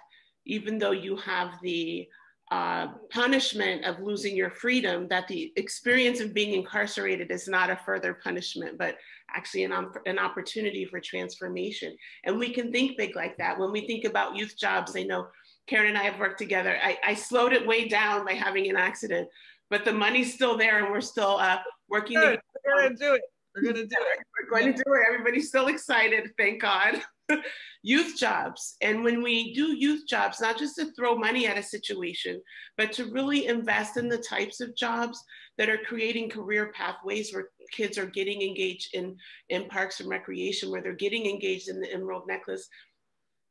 even though you have the uh, punishment of losing your freedom, that the experience of being incarcerated is not a further punishment, but actually an, an opportunity for transformation. And we can think big like that. When we think about youth jobs, I know Karen and I have worked together. I, I slowed it way down by having an accident, but the money's still there and we're still uh, working. Sure, we're gonna do it, we're gonna do it. We're going to do it, everybody's still excited, thank God. Youth jobs. And when we do youth jobs, not just to throw money at a situation, but to really invest in the types of jobs that are creating career pathways where kids are getting engaged in, in parks and recreation, where they're getting engaged in the Emerald Necklace.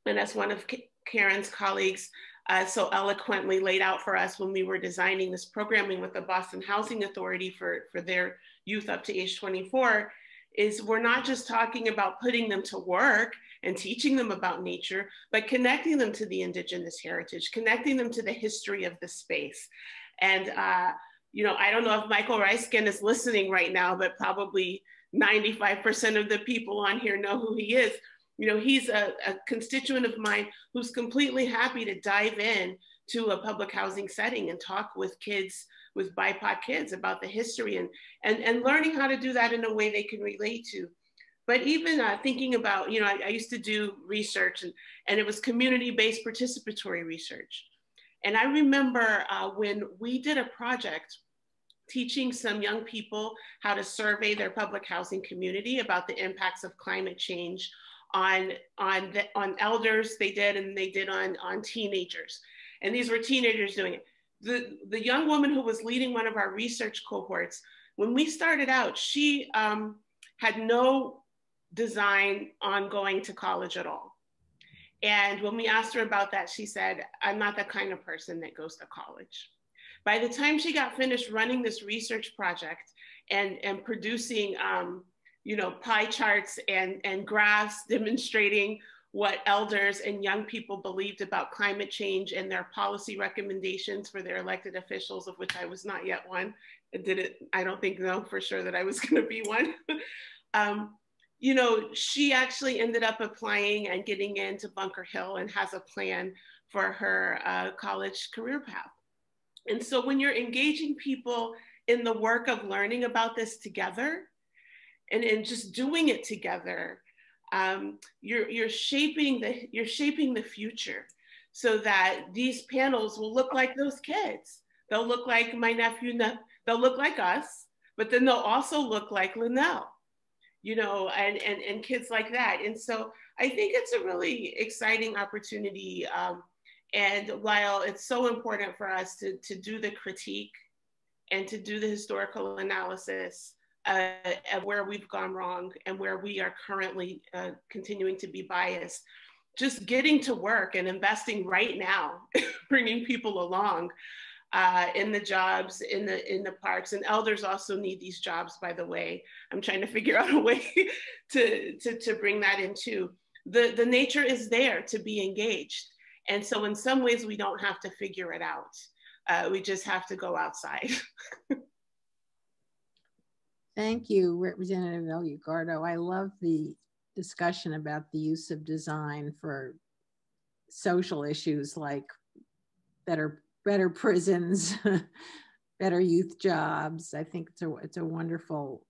And as one of Karen's colleagues uh, so eloquently laid out for us when we were designing this programming with the Boston Housing Authority for, for their youth up to age twenty-four, is we're not just talking about putting them to work and teaching them about nature, but connecting them to the indigenous heritage, connecting them to the history of the space. And, uh, you know, I don't know if Michael Reiskin is listening right now, but probably ninety-five percent of the people on here know who he is. You know, he's a, a constituent of mine who's completely happy to dive in to a public housing setting and talk with kids, with B I P O C kids about the history and, and, and learning how to do that in a way they can relate to. But even uh, thinking about, you know, I, I used to do research and, and it was community-based participatory research. And I remember uh, when we did a project teaching some young people how to survey their public housing community about the impacts of climate change on, on, the, on elders they did, and they did on, on teenagers. And these were teenagers doing it. The, the young woman who was leading one of our research cohorts, when we started out, she um, had no design on going to college at all. And when we asked her about that, she said, I'm not the kind of person that goes to college. By the time she got finished running this research project and, and producing um, you know, pie charts and, and graphs demonstrating what elders and young people believed about climate change and their policy recommendations for their elected officials, of which I was not yet one. I didn't, I don't think know for sure that I was gonna be one. um, you know, she actually ended up applying and getting into Bunker Hill and has a plan for her uh, college career path. And so when you're engaging people in the work of learning about this together and, and just doing it together, Um, you're, you're, shaping the, you're shaping the future so that these panels will look like those kids. They'll look like my nephew, they'll look like us, but then they'll also look like Linnell, you know, and, and, and kids like that. And so I think it's a really exciting opportunity. Um, and while it's so important for us to, to do the critique and to do the historical analysis, Uh, of where we've gone wrong and where we are currently uh, continuing to be biased, just getting to work and investing right now, bringing people along uh, in the jobs, in the, in the parks. And elders also need these jobs, by the way. I'm trying to figure out a way to, to, to bring that in too. The, the nature is there to be engaged. And so in some ways we don't have to figure it out. Uh, we just have to go outside. Thank you, Representative Elugardo. I love the discussion about the use of design for social issues like better, better prisons, better youth jobs. I think it's a, it's a wonderful,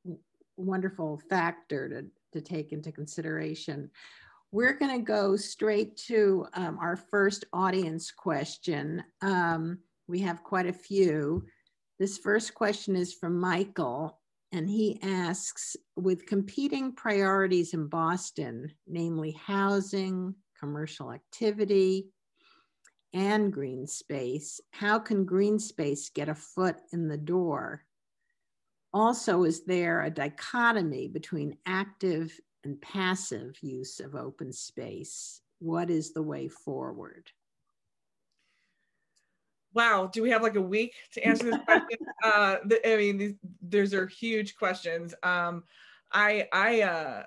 wonderful factor to, to take into consideration. We're going to go straight to um, our first audience question. Um, we have quite a few. This first question is from Michael, and he asks, with competing priorities in Boston, namely housing, commercial activity, and green space, how can green space get a foot in the door? Also, is there a dichotomy between active and passive use of open space? What is the way forward? Wow, do we have like a week to answer this question? uh, I mean, these, these are huge questions. Um, I, I uh,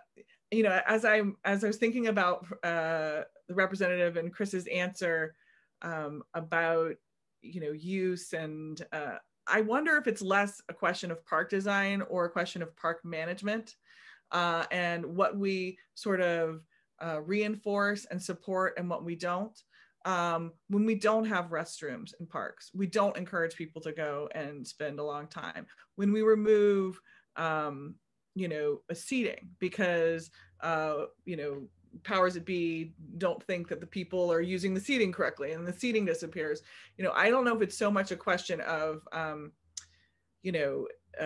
you know, as I as I was thinking about uh, the representative and Chris's answer um, about, you know, use, and uh, I wonder if it's less a question of park design or a question of park management, uh, and what we sort of uh, reinforce and support and what we don't. Um, when we don't have restrooms in parks, we don't encourage people to go and spend a long time. When we remove, um, you know, a seating because, uh, you know, powers that be don't think that the people are using the seating correctly and the seating disappears. You know, I don't know if it's so much a question of, um, you know, uh,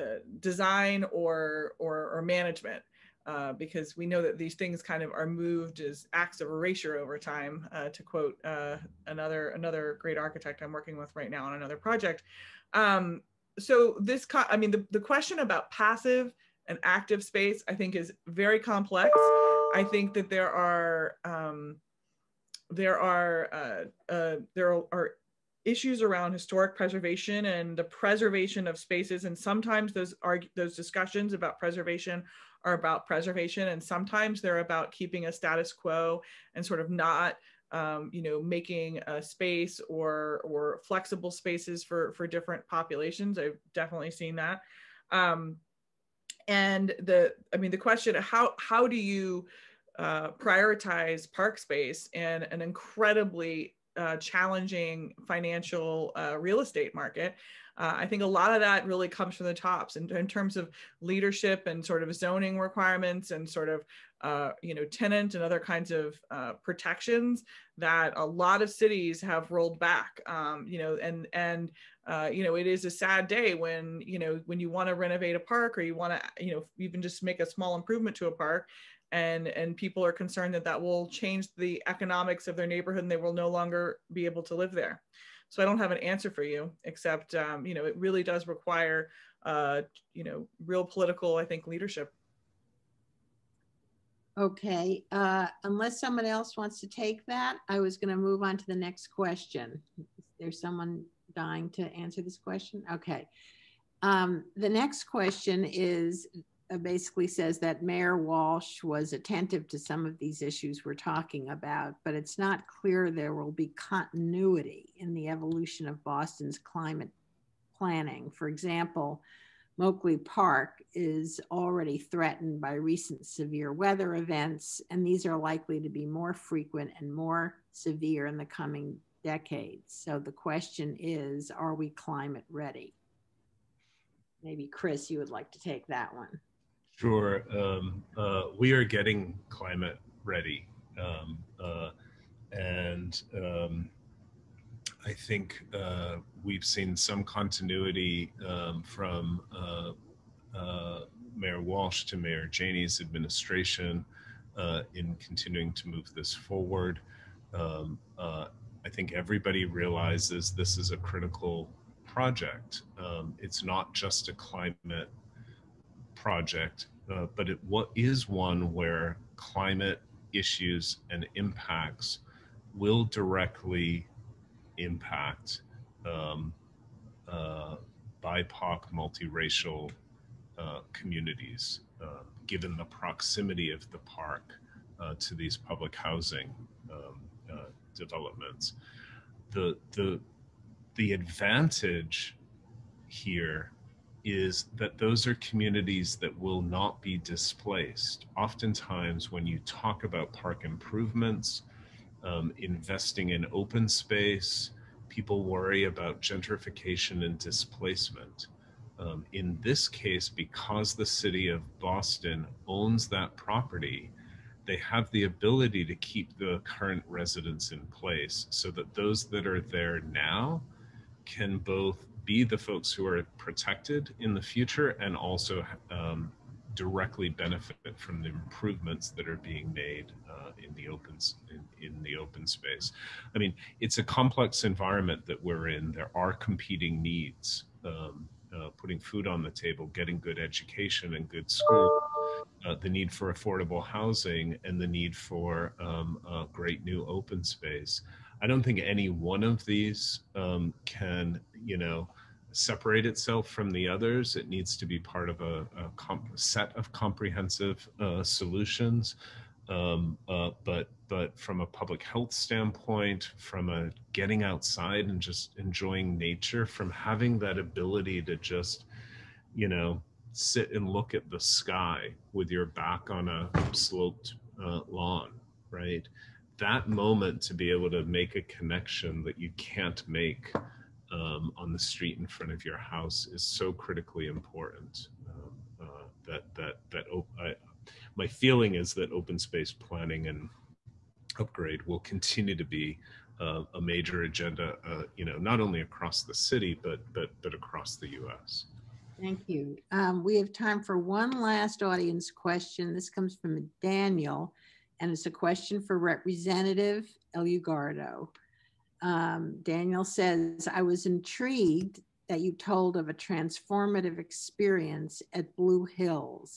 uh, design or, or, or management. Uh, because we know that these things kind of are moved as acts of erasure over time, uh, to quote uh, another another great architect I'm working with right now on another project. Um, so this, co I mean, the, the question about passive and active space, I think, is very complex. I think that there are um, there are uh, uh, there are issues around historic preservation and the preservation of spaces, and sometimes those are those discussions about preservation are about preservation, and sometimes they're about keeping a status quo and sort of not, um, you know, making a space or or flexible spaces for for different populations. I've definitely seen that. Um, and the, I mean, the question of how how do you uh, prioritize park space in an incredibly uh, challenging financial uh, real estate market? Uh, I think a lot of that really comes from the tops in, in terms of leadership and sort of zoning requirements and sort of, uh, you know, tenant and other kinds of uh, protections that a lot of cities have rolled back, um, you know, and, and uh, you know, it is a sad day when, you know, when you want to renovate a park or you want to, you know, even just make a small improvement to a park. And, and people are concerned that that will change the economics of their neighborhood and they will no longer be able to live there. So I don't have an answer for you, except, um, you know, it really does require, uh, you know, real political, I think, leadership. Okay, uh, unless someone else wants to take that, I was gonna move on to the next question. Is there someone dying to answer this question? Okay, um, the next question is, uh, basically says that Mayor Walsh was attentive to some of these issues we're talking about, but it's not clear there will be continuity in the evolution of Boston's climate planning. For example, Moakley Park is already threatened by recent severe weather events, and these are likely to be more frequent and more severe in the coming decades. So the question is, are we climate ready? Maybe Chris, you would like to take that one. Sure. Um, uh, we are getting climate ready. Um, uh, and um, I think uh, we've seen some continuity um, from uh, uh, Mayor Walsh to Mayor Janey's administration uh, in continuing to move this forward. Um, uh, I think everybody realizes this is a critical project. Um, it's not just a climate project, uh, but it what is one where climate issues and impacts will directly impact um, uh, B I P O C multiracial uh, communities, uh, given the proximity of the park uh, to these public housing um, uh, developments. The the the advantage here is that those are communities that will not be displaced. Oftentimes when you talk about park improvements, um, investing in open space, people worry about gentrification and displacement. Um, in this case, because the city of Boston owns that property, they have the ability to keep the current residents in place so that those that are there now can both be the folks who are protected in the future and also um, directly benefit from the improvements that are being made uh, in the open in, in the open space. I mean, it's a complex environment that we're in. There are competing needs. Um, Uh, putting food on the table, getting good education and good school, uh, the need for affordable housing, and the need for um, uh, great new open space. I don't think any one of these um, can, you know, separate itself from the others. It needs to be part of a, a comp set of comprehensive uh, solutions. Um, uh, but but from a public health standpoint, from a getting outside and just enjoying nature, from having that ability to just, you know, sit and look at the sky with your back on a sloped uh, lawn, right? That moment to be able to make a connection that you can't make um, on the street in front of your house is so critically important. Um, uh, that that that oh, I, My feeling is that open space planning and upgrade will continue to be uh, a major agenda, uh, you know, not only across the city, but but but across the U S Thank you. Um, we have time for one last audience question. This comes from Daniel, and it's a question for Representative Elugardo. Um, Daniel says, I was intrigued that you told of a transformative experience at Blue Hills.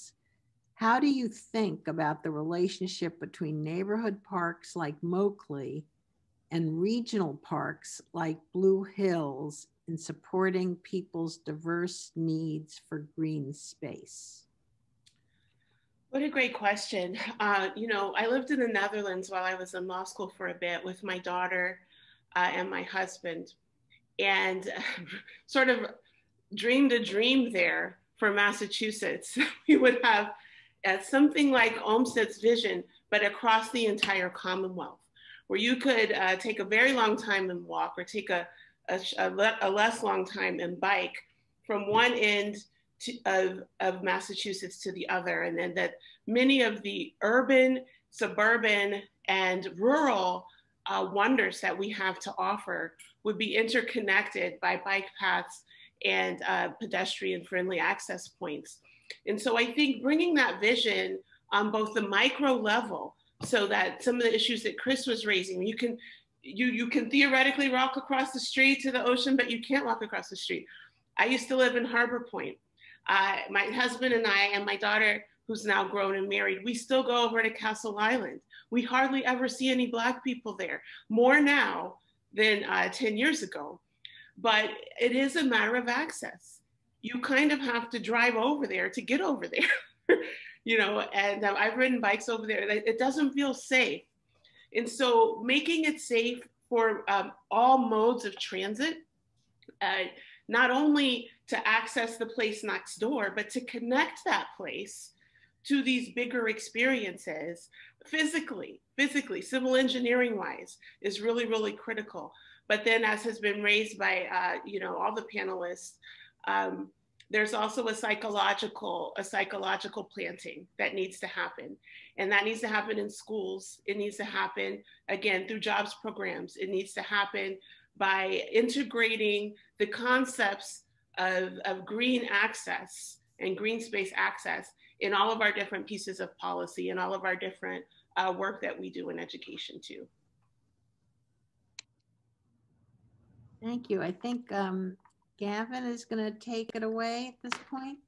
How do you think about the relationship between neighborhood parks like Moakley and regional parks like Blue Hills in supporting people's diverse needs for green space? What a great question. Uh, you know, I lived in the Netherlands while I was in law school for a bit with my daughter uh, and my husband, and sort of dreamed a dream there for Massachusetts. We would have as something like Olmsted's vision, but across the entire Commonwealth, where you could uh, take a very long time and walk, or take a, a, a, le a less long time and bike from one end to, of, of Massachusetts to the other. And then that many of the urban, suburban, and rural uh, wonders that we have to offer would be interconnected by bike paths and uh, pedestrian-friendly access points. And so I think bringing that vision on both the micro level, so that some of the issues that Chris was raising, you can, you, you can theoretically walk across the street to the ocean, but you can't walk across the street. I used to live in Harbor Point. Uh, my husband and I and my daughter, who's now grown and married, we still go over to Castle Island. We hardly ever see any Black people there, more now than uh, ten years ago. But it is a matter of access. You kind of have to drive over there to get over there, you know, and um, I've ridden bikes over there. It doesn't feel safe. And so making it safe for um, all modes of transit, uh, not only to access the place next door, but to connect that place to these bigger experiences physically, physically, civil engineering wise, is really, really critical. But then, as has been raised by, uh, you know, all the panelists, Um, there's also a psychological, a psychological planting that needs to happen. And that needs to happen in schools. It needs to happen, again, through jobs programs. It needs to happen by integrating the concepts of, of green access and green space access in all of our different pieces of policy and all of our different uh, work that we do in education too. Thank you. I think, um... Gavin is going to take it away at this point.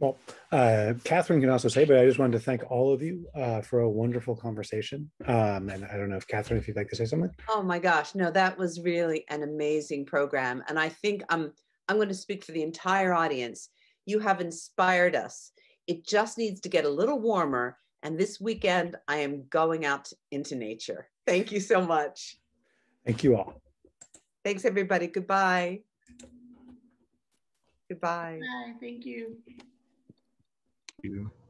Well, uh, Katherine can also say, but I just wanted to thank all of you uh, for a wonderful conversation. Um, and I don't know if Katherine, if you'd like to say something. Oh my gosh, no, that was really an amazing program. And I think um, I'm going to speak for the entire audience. You have inspired us. It just needs to get a little warmer. And this weekend, I am going out into nature. Thank you so much. Thank you all. Thanks, everybody. Goodbye. Goodbye. Bye. Thank you. Thank you.